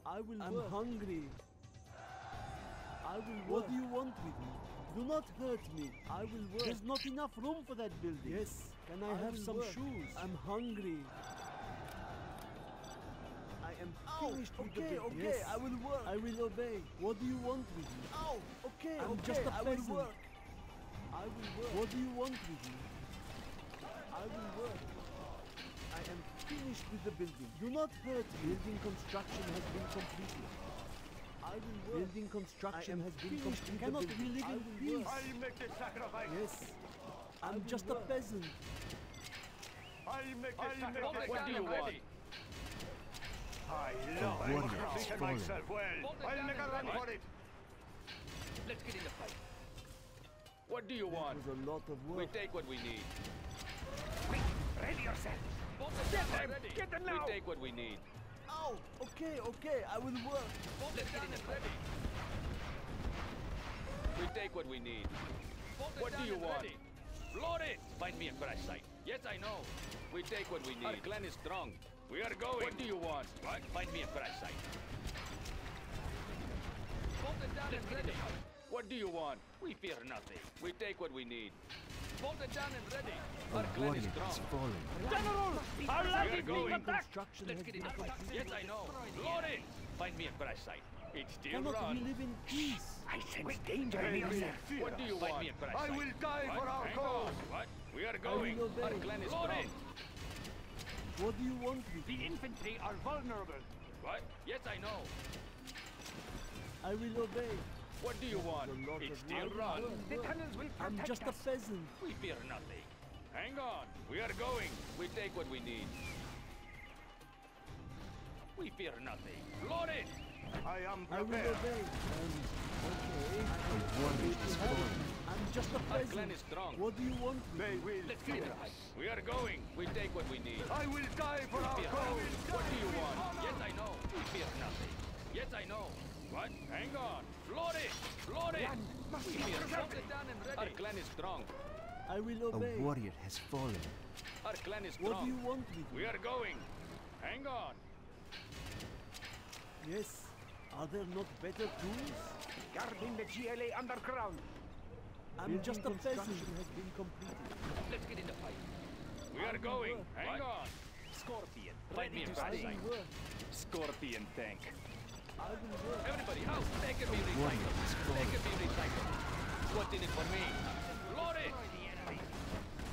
I will I'm work. Hungry. I will work. What do you want with me? Do not hurt me. I will work. There's not enough room for that building. Yes. Can I, I have some work. Shoes? I'm hungry. I am finished oh, okay, with the building. Okay, yes. I will work. I will obey. What do you want with me? Oh, okay, I'm okay. Just a peasant. I will work. I will work. What do you want with me? I will work. I am finished with the building. Do not hurt. Building construction has been completed. I will work. Building construction has been completed. Cannot we live in peace? I make the sacrifice. Yes. I'm just work. A peasant. I make the sacrifice. What do you want? I love I myself well. I'll make a run for it. Let's get in the fight. What do you want? A lot of work. We take what we need. Quick, ready yourself! Get them! Ready. Get them now! We take what we need. Oh, okay, okay, I will work. Let's get in the ready. We take what we need. What do you want? Load it! Find me a crash site. Yes, I know. We take what we need. Our clan is strong. We are going. What do you want? What? Find me a crash site. Let's get ready. What do you want? We fear nothing. We take what we need. Bolted down and ready. Our clan is strong. General! Our land is being attacked! Let's get in the fight. Yes, I know. Load it! Find me a crash site. It still runs. Cannot we live in peace? I sense danger in yourself. What do you want? Find me a crash site. I will die for our cause. What? We are going. Our clan is strong. What do you want? The infantry are vulnerable. What? Yes, I know. I will obey. What do you want? It still runs. The tunnels will protect I'm just us. A peasant. We fear nothing. Hang on. We are going. We take what we need. We fear nothing. Load it! I am prepared. I will obey. Um, okay. I I'm just a peasant. Our clan is strong. What do you want? They will. Let's get it right. We are going. We take what we need. I will die for we our cause. What do you want? Honor. Yes, I know. We fear nothing. Yes, I know. What? Hang on! Flood it! Flood it! We are down and ready. Our clan is strong. I will obey. A warrior has fallen. Our clan is strong. What do you want with me? We are going. Hang on. Yes. Are there not better tools? Guarding the G L A underground. I'm just a peasant who has been completed. Let's get in the fight. We are going. Hang on. Scorpion. Ready to sting. Scorpion tank. Everybody out. They can be recycled. They can be recycled. What did it for me? Load it.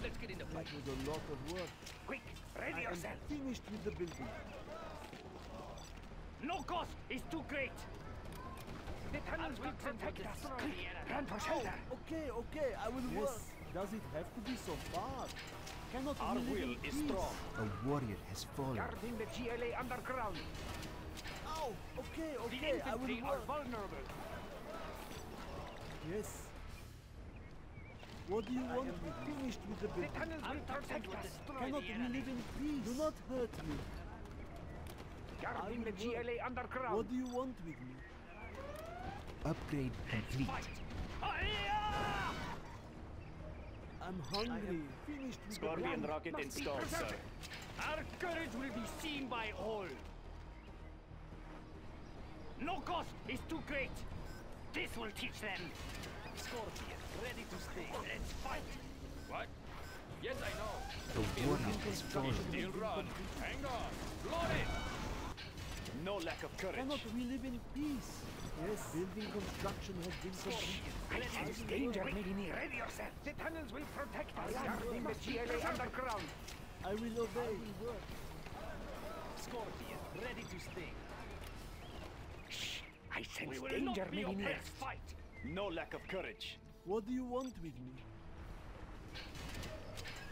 Let's get in the fight. That was a lot of work. Quick, ready yourself. I am finished with the building. No cost is too great. The tunnels will protect us. Run for shelter. Oh, okay, okay, I will yes. work. Does it have to be so far? Cannot Our will is peace? strong. A warrior has fallen. Guarding the G L A underground. Oh, okay, okay, the I will work. Are vulnerable. Yes. What do you I want? I finished with the building. The tunnels will protect us. Cannot we live in peace? Do not hurt me. Guarding the G L A underground. What do you want with me? Upgrade complete. I'm hungry. Finished with Scorpion the rocket installed, sir. Our courage will be seen by all. No cost is too great. This will teach them. Scorpion, ready to stay. Let's fight. What? Yes, I know. The warning is falling. Still run. Hang on. Load it. No lack of courage. Cannot we live in peace? Yes, building construction has been completed. I sense danger. Ready yourself. The tunnels will protect us. Guarding the G L A underground. I will obey. I will work. Scorpion, ready to sting. Shh. I sense danger. Let's fight. No lack of courage. What do you want with me?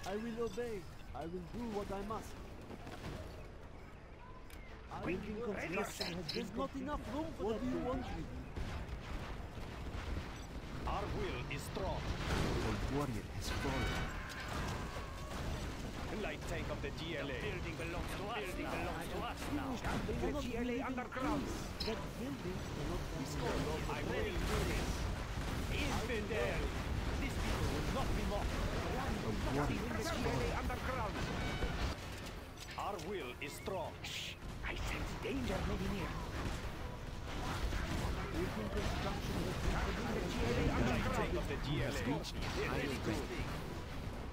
I will obey. I will do what I must. Building construction has not enough room for what do you want with me? Our will is strong. The warrior has fallen. Light tank of the G L A. The building belongs to us. Building belongs to us now. The G L A underground. That building cannot be scored. I will do this. Infidel. These people will not be mocked. The warrior is fallen. Our will is strong. I sense danger maybe near. Building construction has been completed. Of the G L A reached highly critical.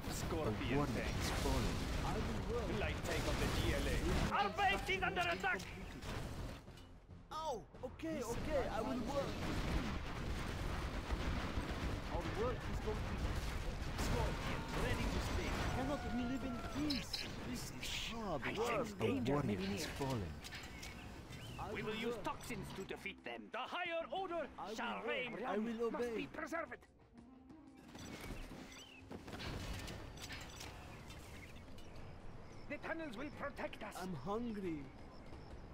Scorpion tank is falling. Light tank of the G L A. Our base is under attack. Oh, okay, okay, I will work. Our work is completed. Scorpion ready to stay. Cannot we live in peace? This is hard work. The warrior has fallen. We will use toxins to defeat them. The higher order shall reign. I will obey. Must be preserved. The tunnels will protect us. I'm hungry.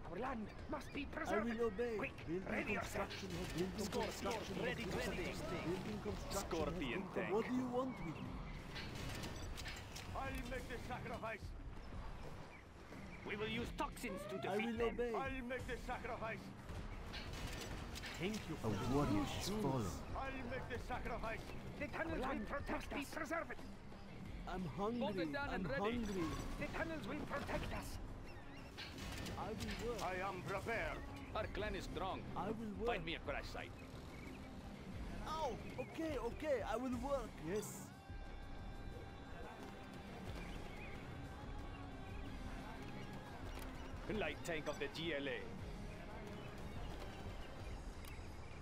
Our land must be preserved. I will obey. Quick, ready yourself. Scorpion, ready, ready. Scorpion tank. What do you want with me? I'll make the sacrifice. We will use toxins to defeat I will them. Obey. I'll make the sacrifice. Thank you for a warrior has fallen. I'll make the sacrifice. The tunnels Our will protect us. Be preserved. I'm hungry. Down I'm and ready. hungry. The tunnels will protect us. I will work. I am prepared. Our clan is strong. I will work. Find me a crash site. Oh, okay, okay. I will work. Yes. Light tank of the G L A.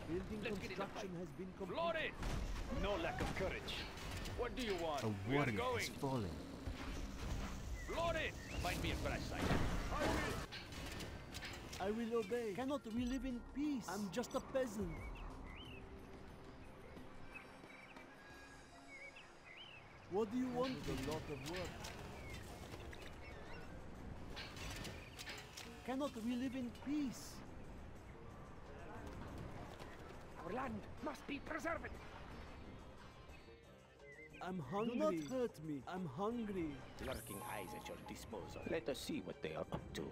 Building Let's construction has been completed. Loaded! No lack of courage. What do you want? A we are going. Falling. Loaded! Find me a crash site. I will obey. Cannot we live in peace? I'm just a peasant. What do you that want? A lot of work. Cannot we live in peace? Our land must be preserved. I'm hungry. Do not hurt me. I'm hungry. Lurking eyes at your disposal. Let us see what they are up to.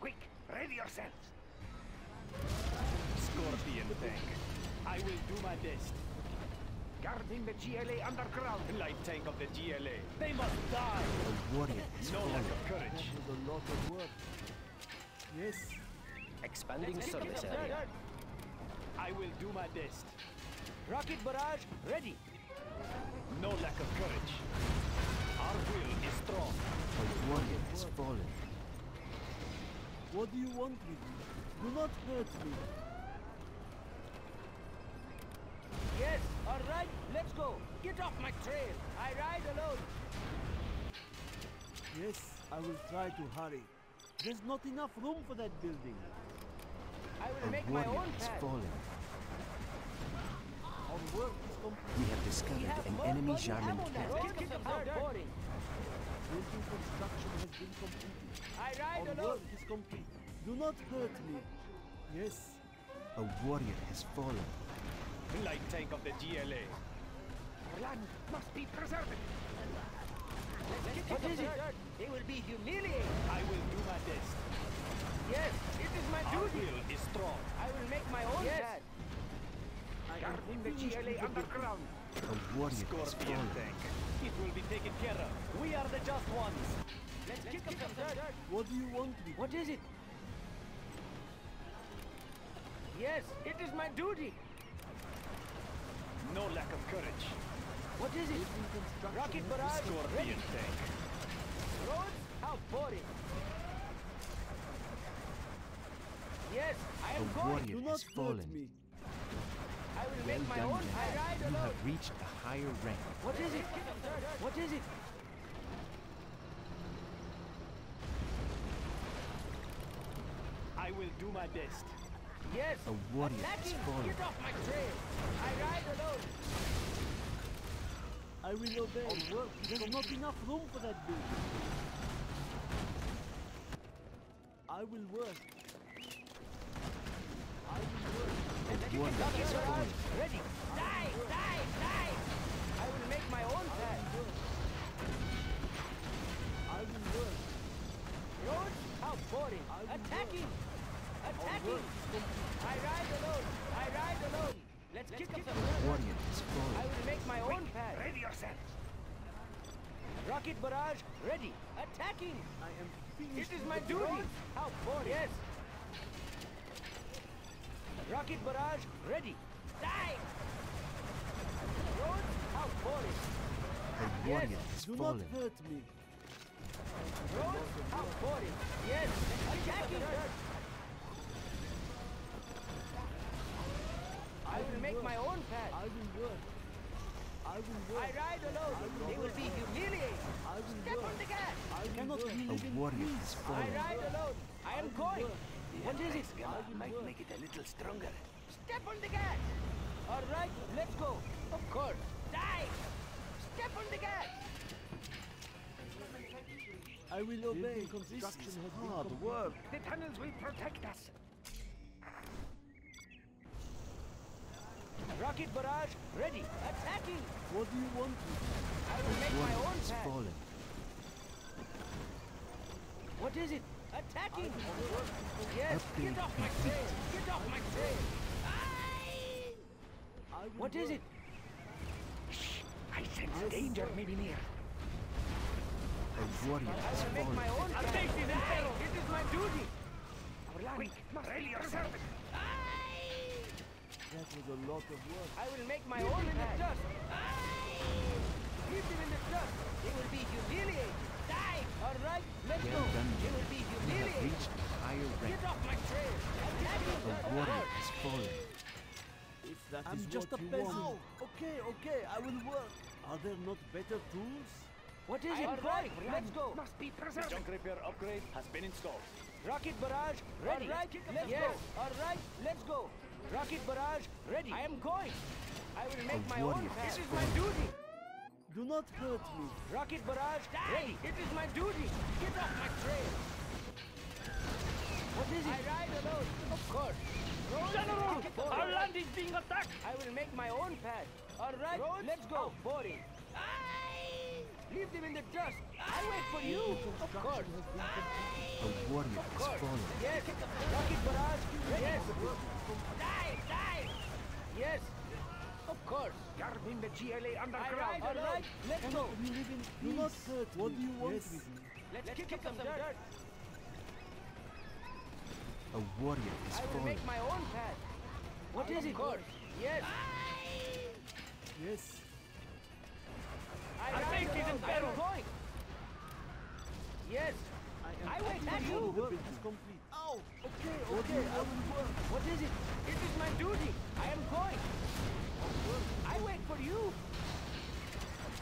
Quick, ready yourselves. Scorpion tank. I will do my best. guarding the G L A underground. Light tank of the G L A. They must die. A warrior has no lack of courage. That was a lot of work. Yes. Expanding Let's service area. I will do my best. Rocket barrage ready. No lack of courage. Our will is strong. A warrior has fallen. What do you want with me? Do not hurt me. Yes, all right, let's go. Get off my trail. I ride alone. Yes, I will try to hurry. There's not enough room for that building. I will Our make my own path. We have discovered we have an enemy jamming camp. Building construction has been completed. I ride Our alone. Work is complete. Do not hurt me. Yes. A warrior has fallen. Light tank of the G L A. Our land must be preserved. Let's get what is it? They will be humiliated. I will do my best. Yes, it is my Our duty. Our will is strong. I will make my own yes. dad. Guarding the G L A underground. A warrior Scorpion tank. It will be taken care of. We are the just ones. Let's, Let's kick up the dirt. What do you want? Me? What is it? Yes, it is my duty. No lack of courage. What is it? Rocket barrage. Scorpion tank. Roads? How boring. Yes, I am a going. Do not hurt me. I will well make my done, own. I ride alone. You have reached a higher rank. What is it? What is it? I will do my best. Yes, a warrior is fallen. Get off my trail. I ride alone. I will obey. Oh, well, there's not enough room for that building. I will work. I will work. A warrior is fallen. Ready. Die, die, die. I will make my own plan. I will work. Roads? How boring. Attacking. Attacking! I ride alone! I ride alone! Let's, Let's kick up the warrior is falling. I will make my own path. Ready yourself! Rocket barrage ready! Attacking! I am finished. It is my duty! Road? How boring! Yes! Rocket barrage ready! Die! Road? How boring! The warrior yes. is Do falling. Not hurt me! Road? How boring! Yes! Attacking! I will make my own path. I will work. I will work. I ride alone. I they will be humiliated. I will Step work. on the gas. I cannot A warrior is falling. I ride alone. I am I going. Work. What is it? I might work. make it a little stronger. Step on the gas. All right, let's go. Of course. Die. Step on the gas. I will obey. Construction has been hard work. The tunnels will protect us. Rocket barrage ready. Attacking. What do you want? I will make my own path. Fallen. What is it? Attacking. Yes. Get off my trail. Get off my trail. I... What is it? Shh. I sense yes. danger maybe near. A warrior has fallen. I will make my own path. Safety is in peril. It is my duty. Quick, rally yourself. That was a lot of work. I will make my Leave own in the dust. Leave them in the dust. They will be humiliated. Die. All right, let's well go. Done. They will be humiliated. Reached higher rank. Get off my trail. A warrior has fallen. If that I'm is just what a peasant. Okay, okay, I will work. Are there not better tools? What is I it? All right, let's go. Must be preserved. The junk repair upgrade has been installed. Rocket barrage ready. All right, let's yes. go. All right, let's go. Rocket barrage ready. I am going. I will make my own path. This is my duty. Do not hurt me. Rocket barrage Die. ready. It is my duty. Get off my trail. What is it? I ride alone. Of course. Road General, our forward. land is being attacked. I will make my own path. All right, Roads let's go. Boring. Leave them in the dust. I wait for you. Of course. A warrior is falling. Yes. Rocket barrage ready. Yes. Die, die! Yes, of course. Guarding the G L A underground. All right, let's go. You must hurt. What do you want with me? Let's kick up some dirt. A warrior is born. I will make my own path. What is it? Of course. Yes. Yes. Our safety is in peril. Yes. I wait at you. The build is complete. Oh, okay, okay. I will work. What is it? It is my duty. I am going. I wait for you.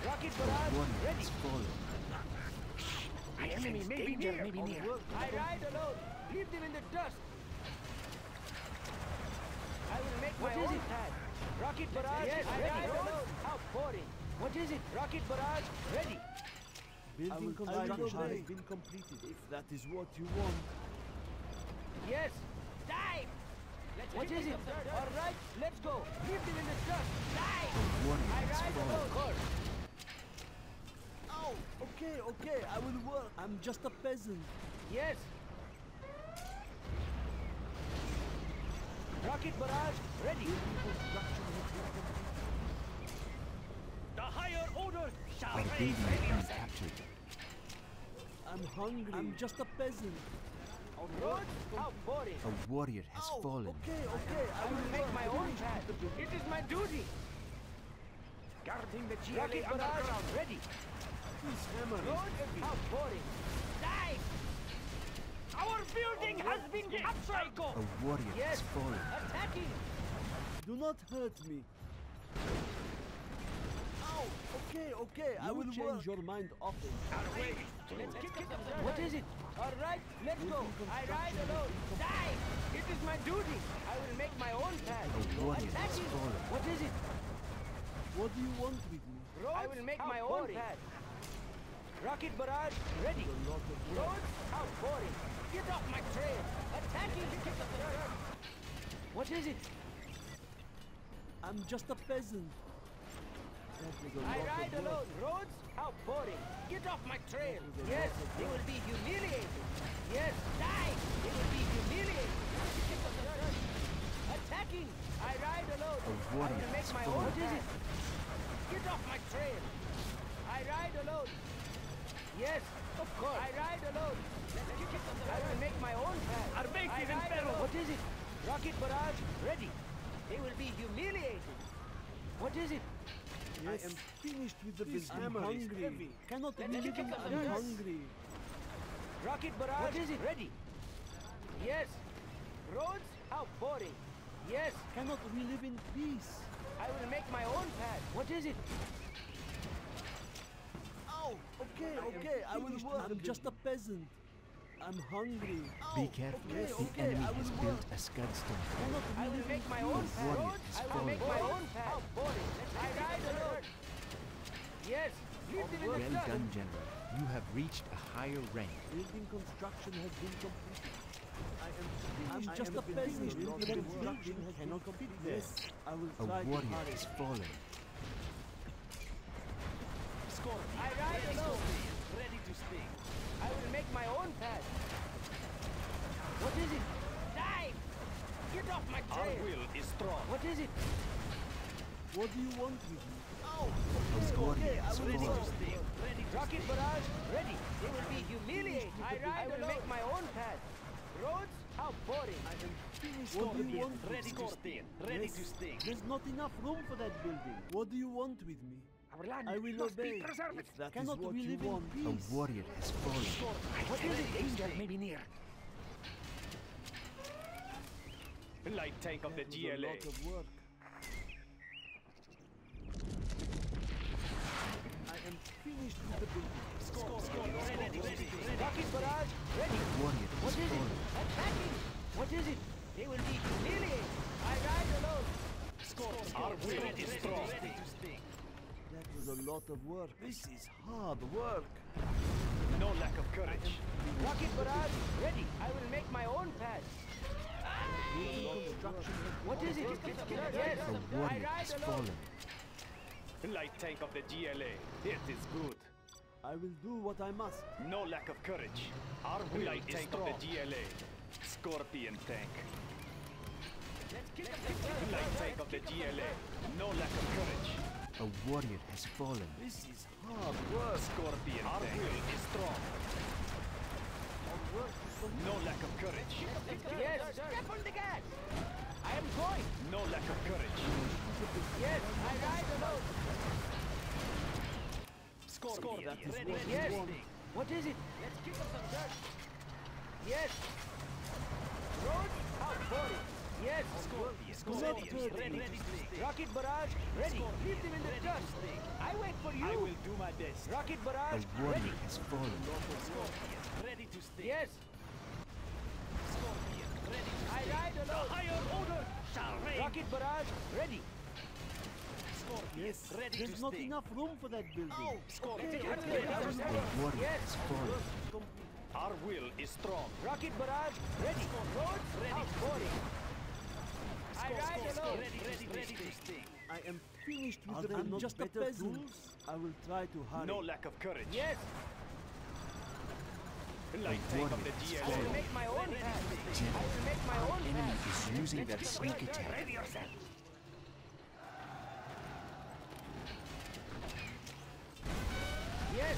Rocket for us. Ready. The enemy may be near. May be near. I ride alone. Leave them in the dust. I will make my own path. Rocket barrage. Yes, I ride alone. How boring. What is it? Rocket barrage. Ready. Building construction has been completed. If that is what you want. Yes. Dive. What is it? All right. Let's go. Leave them in the dust. Dive. I ride alone. Oh. Okay. Okay. I will work. I'm just a peasant. Yes. Rocket barrage. Ready. The higher order shall raise any captured. I'm hungry. I'm just a peasant. Road? How boring. A warrior has oh, fallen. Okay, okay. I, I will, will make my own path. It is my duty. Guarding the G L A underground. Ready. Please hammer. Road? How boring. Die. Our building oh, has been captured. A warrior yes. has fallen. Attacking. Do not hurt me. Okay, okay, you I will change work. your mind often. Wait. Let's kick up some dirt. What is it? All right, let's go. I ride alone. Die! It is my duty. I will make my own path. Attacking. What is it? What do you want with me? Roads? I will make how my boring. own path. Rocket barrage, ready. Road? How boring. Get off my trail. Attacking. Kick up the dirt. What is it? I'm just a peasant. I ride alone. Roads? How boring. Get off my trail. Yes, you will be humiliated. Yes, die. You will be humiliated. Attacking. I ride alone. I will make my own. What is it? Get off my trail. I ride alone. Yes, of course. I ride alone. I will make my own path. Our base is in peril. What is it? Rocket barrage ready. They will be humiliated. What is it? Yes. I am finished with the business. I'm hungry. Cannot believe it. I'm hungry. Rocket barrage. What is it? Ready. Yes. Roads? How boring. Yes. Cannot we live in peace? I will make my own path. What is it? Oh. Okay. Okay. I, I will work. I'm just a peasant. I'm hungry. Be careful. Okay, okay. The enemy I has work. built a sandstone. I will make my own path. I will make my own path. I ride alone. Yes. Well done, General. You have reached a higher rank. Building construction has been completed. I am. I'm, I'm just a peasant. Building construction has cannot compete. Yes. I will try. A warrior is fallen. Score. I ride alone. Ready to speak. I will make my own path. What is it? Dive! Get off my trail! Our will is strong. What is it? What do you want with me? Oh! Okay, okay. I will ready to steal. Ready to Rocket steal. barrage, ready. They will be humiliated. I ride I will alone. make my own path. Roads? How boring. I am finished. What do you want? Ready to steal. Ready to steal. There's not enough room for that building. What do you want with me? Our land I will must obey. be preserved. If that Cannot is what you want. A warrior has fallen. What is it? Danger may be near. Light tank of the G L A. A lot of work. I am finished with the building. Score, score, ready, ready, ready. Rocket barrage, ready. Warrior what is fallen. it? Attacking. What is it? They will be humiliated. I ride alone. Score, score. Our will is strong. Ready to speak. That was a lot of work. This is hard work. No lack of courage. Rocket barrage, ready. I will make my own path. What is it? Yes. I ride alone. Light tank of the G L A. It is good. I will do what I must. No lack of courage. Our light tank of the G L A. Scorpion tank. The light of the G L A, no lack of courage. A warrior has fallen. This is hard work, Scorpion. Our will is strong. No lack of courage. Yes, step on the gas. I am going. No lack of courage. Yes, I ride alone. Scorpion, yes. What is it? Let's kick up some dirt. Yes. Road outboard. Yes. Scorpion. Scorpion. Ready. Ready. Rocket barrage. Ready. Scorpion. Leave them in the dust. I wait for you. I will do my best. Rocket barrage. A warrior has fallen. Scorpion. Ready to stay. Yes. Scorpion. Ready to stay. I ride alone. The higher order shall reign. Rocket barrage. Ready. Scorpion. Yes. Ready There's to stay. There's not enough room for that building. Oh, Scorpion. Okay. Okay. Okay. Yes. Scorpion. Our will is strong. Rocket barrage. Ready. Road. Ready. Outboarding. I ride alone. Ready, ready, ready to stay. I am finished with Are the not just better peasant. Tools. I will try to hurry. No lack of courage. Yes. Like take of the G L A. I will make my own attack. I will make my own enemy is using that sneak attack. Ready yourself. Yes,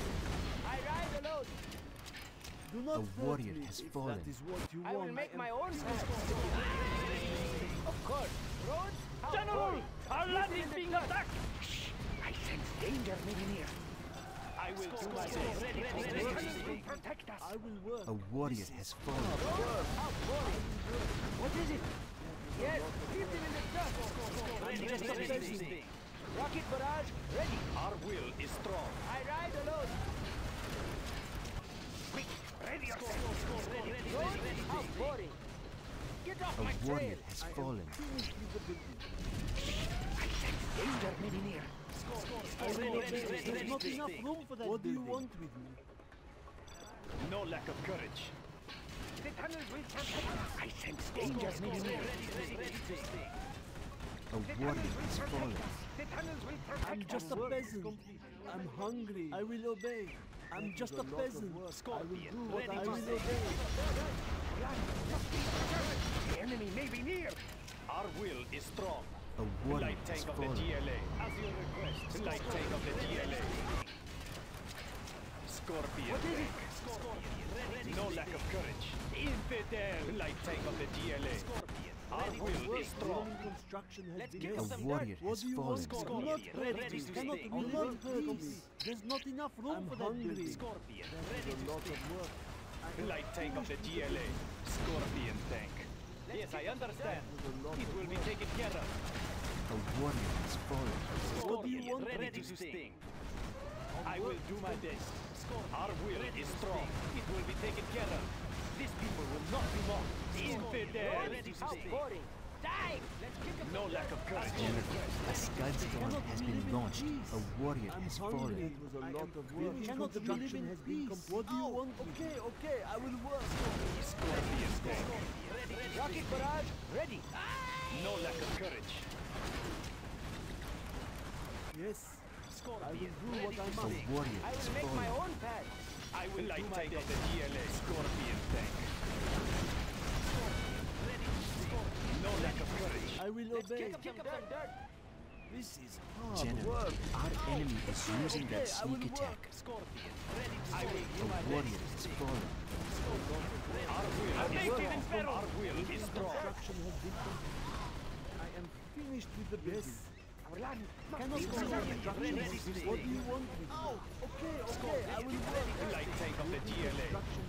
I ride alone. Do not a warrior me has fallen. That is what you I want. will make my own attack. Of course. Roads, General, our land is being attacked. Shh, I sense danger maybe near. I will do my best. I will work. A warrior has fallen. What is it? Yes, keep them in the dust. Ready, ready, ready. Rocket barrage, ready. Our will is strong. I ride alone. Quick, ready yourself. Ready, ready, ready. Outboarding. Get off my trail. A warrior has fallen. I sense danger maybe near. There's not enough room for that. What do you want with me? No lack of courage. The tunnels will protect us. I sense danger. A warrior is falling. The tunnels will protect us. I'm just a peasant. I'm hungry. I will obey. I'm just a peasant. I will do what I will obey. The enemy may be near. Our will is strong. A light tank of the G L A. As you request. Light tank of the G L A. Scorpion. What is it? Scorpion. Ready. No lack of courage. Infidel. Light tank of the G L A. Scorpion. Our will is strong. Let's get some warrior. What do you want? Scorpion. Ready to cannot run. There's not enough room for that building. Scorpion. Ready to work. Light tank of the G L A. Scorpion tank. Yes, I understand. It will be taken care of. A warrior has fallen. What do you want? Ready to sting. I will do my best. Our will is strong. It will be taken care of. These people will not be mocked. Infidel. Ready to sting. Die! No lack of courage. A skystorm has been launched. A warrior has fallen. I am finished. Construction has been completed. What do you want? Okay, okay, I will work. Scorpion tank. Rocket barrage, ready. No lack of courage. Yes. I will do what I must. I will make my own path. I will light tank of the G L A. Scorpion tank. No lack of courage. I will obey. This is hard General, work. Our enemy is using okay, that sneak attack. Scorpion. Ready to I will do my warrior is fallen. Our will, our will, our will is strong. I am finished with the best. Our land cannot be ready. What do you want? Oh, okay, okay. I will work. Light tank of the G L A.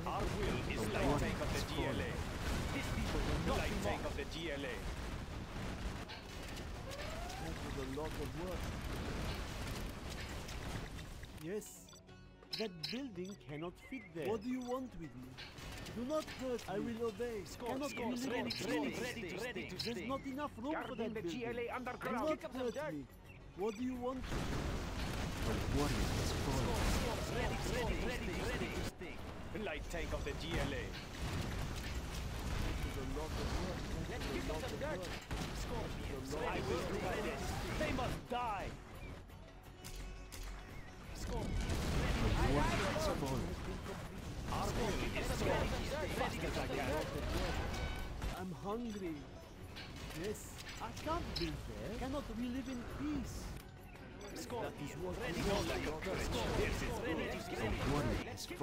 Our will is light tank of the G L A. These people will not light tank of the G L A. A lot of work. Yes, that building cannot fit there. What do you want with me? Do not hurt me. I will obey. Score, cannot score, ready, ready, ready, ready, to ready to There's not enough room Garden for that the building. G L A underground. Do not hurt me. What do you want? The warrior has fallen. Ready, ready, ready, ready to stay. Light tank of the G L A. A lot of work. Let's kick up some dirt. I will do my best. They must die. I ride alone. Our will is strong. I'm hungry. this? I can't be there. Cannot we live in peace? Scorpion, that is what ready to go. Your courage. This is ready to go. Let's get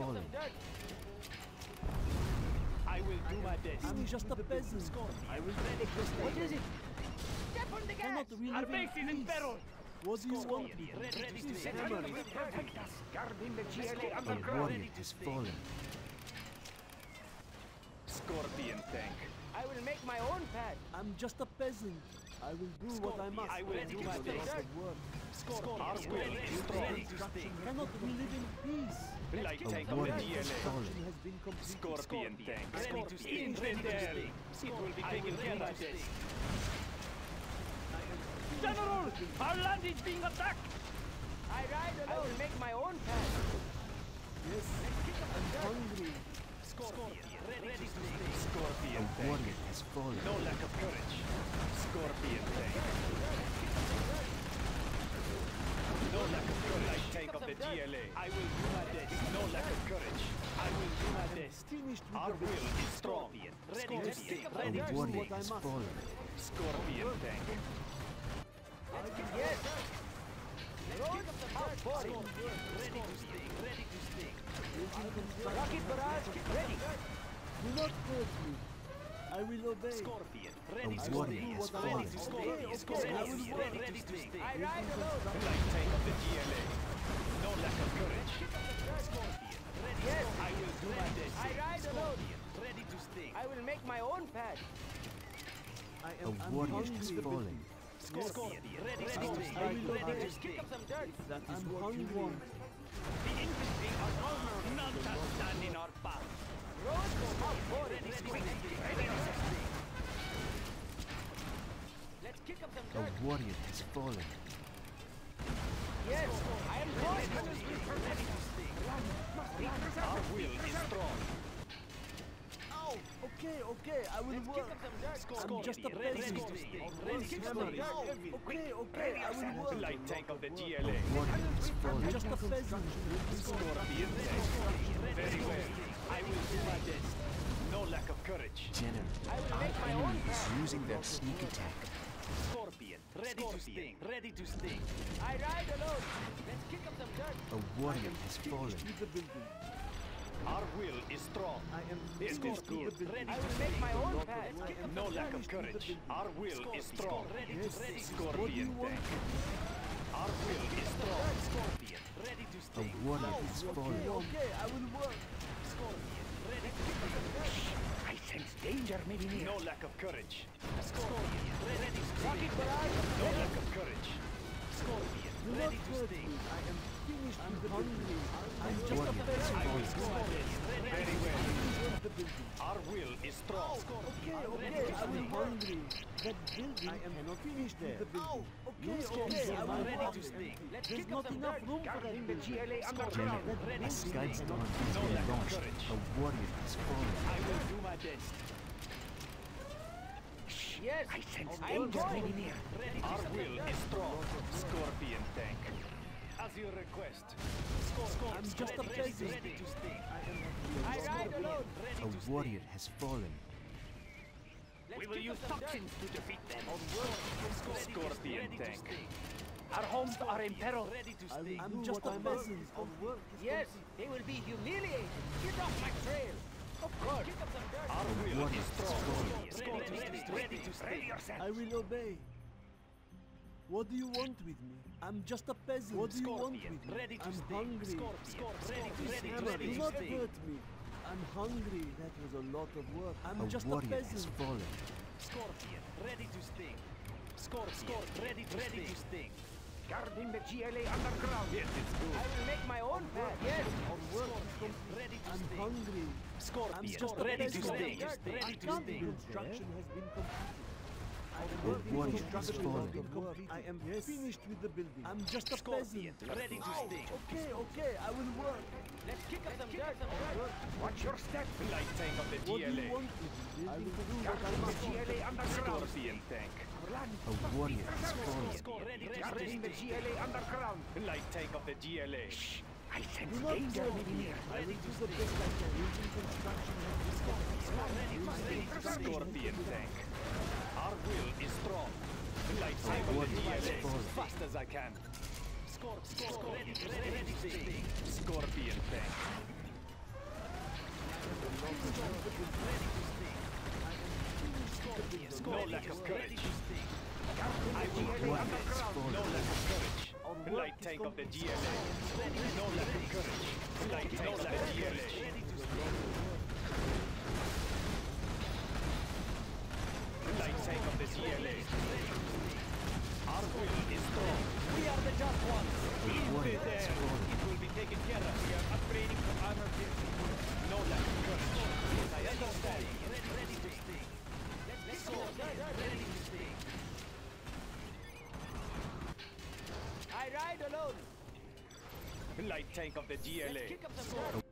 I will do my best. I'm just a peasant. I will ready to go. What is it? Step on the gas. Our base is in peril. Was you want me? Ready to set out the perfect us. Guard in the G L A underground. Ready to fall. Scorpion tank. I will make my own pad. I'm just a peasant. I will do Scorpion. What I must. I will do my best work. Scorpion. Our will is ready to stay. Cannot we live in peace? Like tank on the G L A. Scorpion tank. Ready to stay. In the day. It will be taken care of this. General! Our land is being attacked! I ride alone. I will make my own pad. Yes. I'm hungry. Scorpion, ready, ready to stay. Scorpion tank. A warrior has fallen. No lack of courage. Scorpion tank. No lack of courage. Tank of the G L A. I will do my best. No lack of courage. I will do my best. Finished. Our will is strong. Ready to stay. Ready to do what I must. Scorpion tank. Let's get yes. Let's kick up the bird. Scorpion, ready to stay. Ready to stay. Rocket barrage, ready! Do not hurt me. I will obey. Scorpion, ready to stay. Ready to stay. Ready to stay. I ride alone. Light tank of the G L A. No lack of courage. Scorpion, ready. Yes, I will do my best. I ride alone. Ready to stay. I will make my own path. I am falling. Scorpion, ready to stay. I will ready to kick up some dirt. That is what you want. None shall stand in our path. Rose go up for it. Let's kick up some dirt. A warrior has fallen. Yes, I am going to be our will is strong. Ow! Okay, okay, I will work. I'm just a peasant. Okay, okay, I will work. Light tank of the G L A. I'm just a peasant. Scorpion tank. Very well. I will do my best. No lack of courage. General, our enemy is using their sneak attack. Scorpion, ready to sting. Ready to sting. I ride alone. Let's kick up some dirt. A warrior has fallen. Our will is strong. I am this is good. I will make my own path. No lack of courage. Our will is strong. Scorpion tank. Our will is strong. Scorpion, ready to stay. A warrior is falling. Okay, I will work. Scorpion, ready to stay. I sense danger maybe near. No lack of courage. Scorpion, ready to stay. No lack of courage. Scorpion, ready to stay. I am finished. I'm hungry. I'm just a person. I will go ahead. Very well. Our will is strong. Okay, okay. I will hungry. That building. I am not finished there. Oh, okay, okay. I will ready to stay. There's not enough room for that in the G L A underground. A sky storm is being launched. A warrior is falling. I will do my best. Yes, I sense danger maybe near. Our will is strong. Scorpion tank. As your request. Scorpion. I'm just a peasant. Ready to stay. I ride alone. A warrior has fallen. We will use toxins to defeat them. Scorpion tank. Our homes are in peril. Ready to stay. I'm just a peasant. Yes, they will be humiliated. Get off my trail. Of course. Our will is strong. Ready to stay. I will obey. What do you want with me? I'm just a peasant. What do you want with me? Ready to stay. I'm hungry. Ready to stay. Do not hurt me. I'm hungry. That was a lot of work. I'm just a peasant. Scorpion, ready to stay. Scorpion, ready to stay. Guarding the G L A underground. Yes, it's good. I will make my own path. Yes. Scorpion, ready to I'm stay. Hungry. Scorpion, I'm just ready to stay. I can't be construction has been completed. Our construction has been completed. I am yes. finished with the building. I'm just a Scorpion, peasant. Ready to stay. Okay, okay, I will work. Let's kick up some dirt. Watch your step. Light tank of the G L A. What do you want to do? I will do what I must. G L A underground. Scorpion tank. A warrior has fallen. Guarding the G L A underground. Light tank of the G L A. Shh. I sense danger maybe near. I will do the best I can. Using construction. Scorpion tank. Our will is strong. I will as fast as I can. Scorp, scorp, scorp, ready, ready, ready, ready. Scorpion tank. Scorpion, scorpion, no lack of courage. I will go underground. No lack of courage. Light tank of the G L A. No lack of courage. Light tank of the G L A. Light tank of the G L A. Our will is strong. We are the just ones. We will be there. It will be taken care of. We are upgrading from armor to no lack of courage. Yes, I understand. Ready, ready to speak. Let's go. Ready to speak. I ride alone. Light tank of the G L A.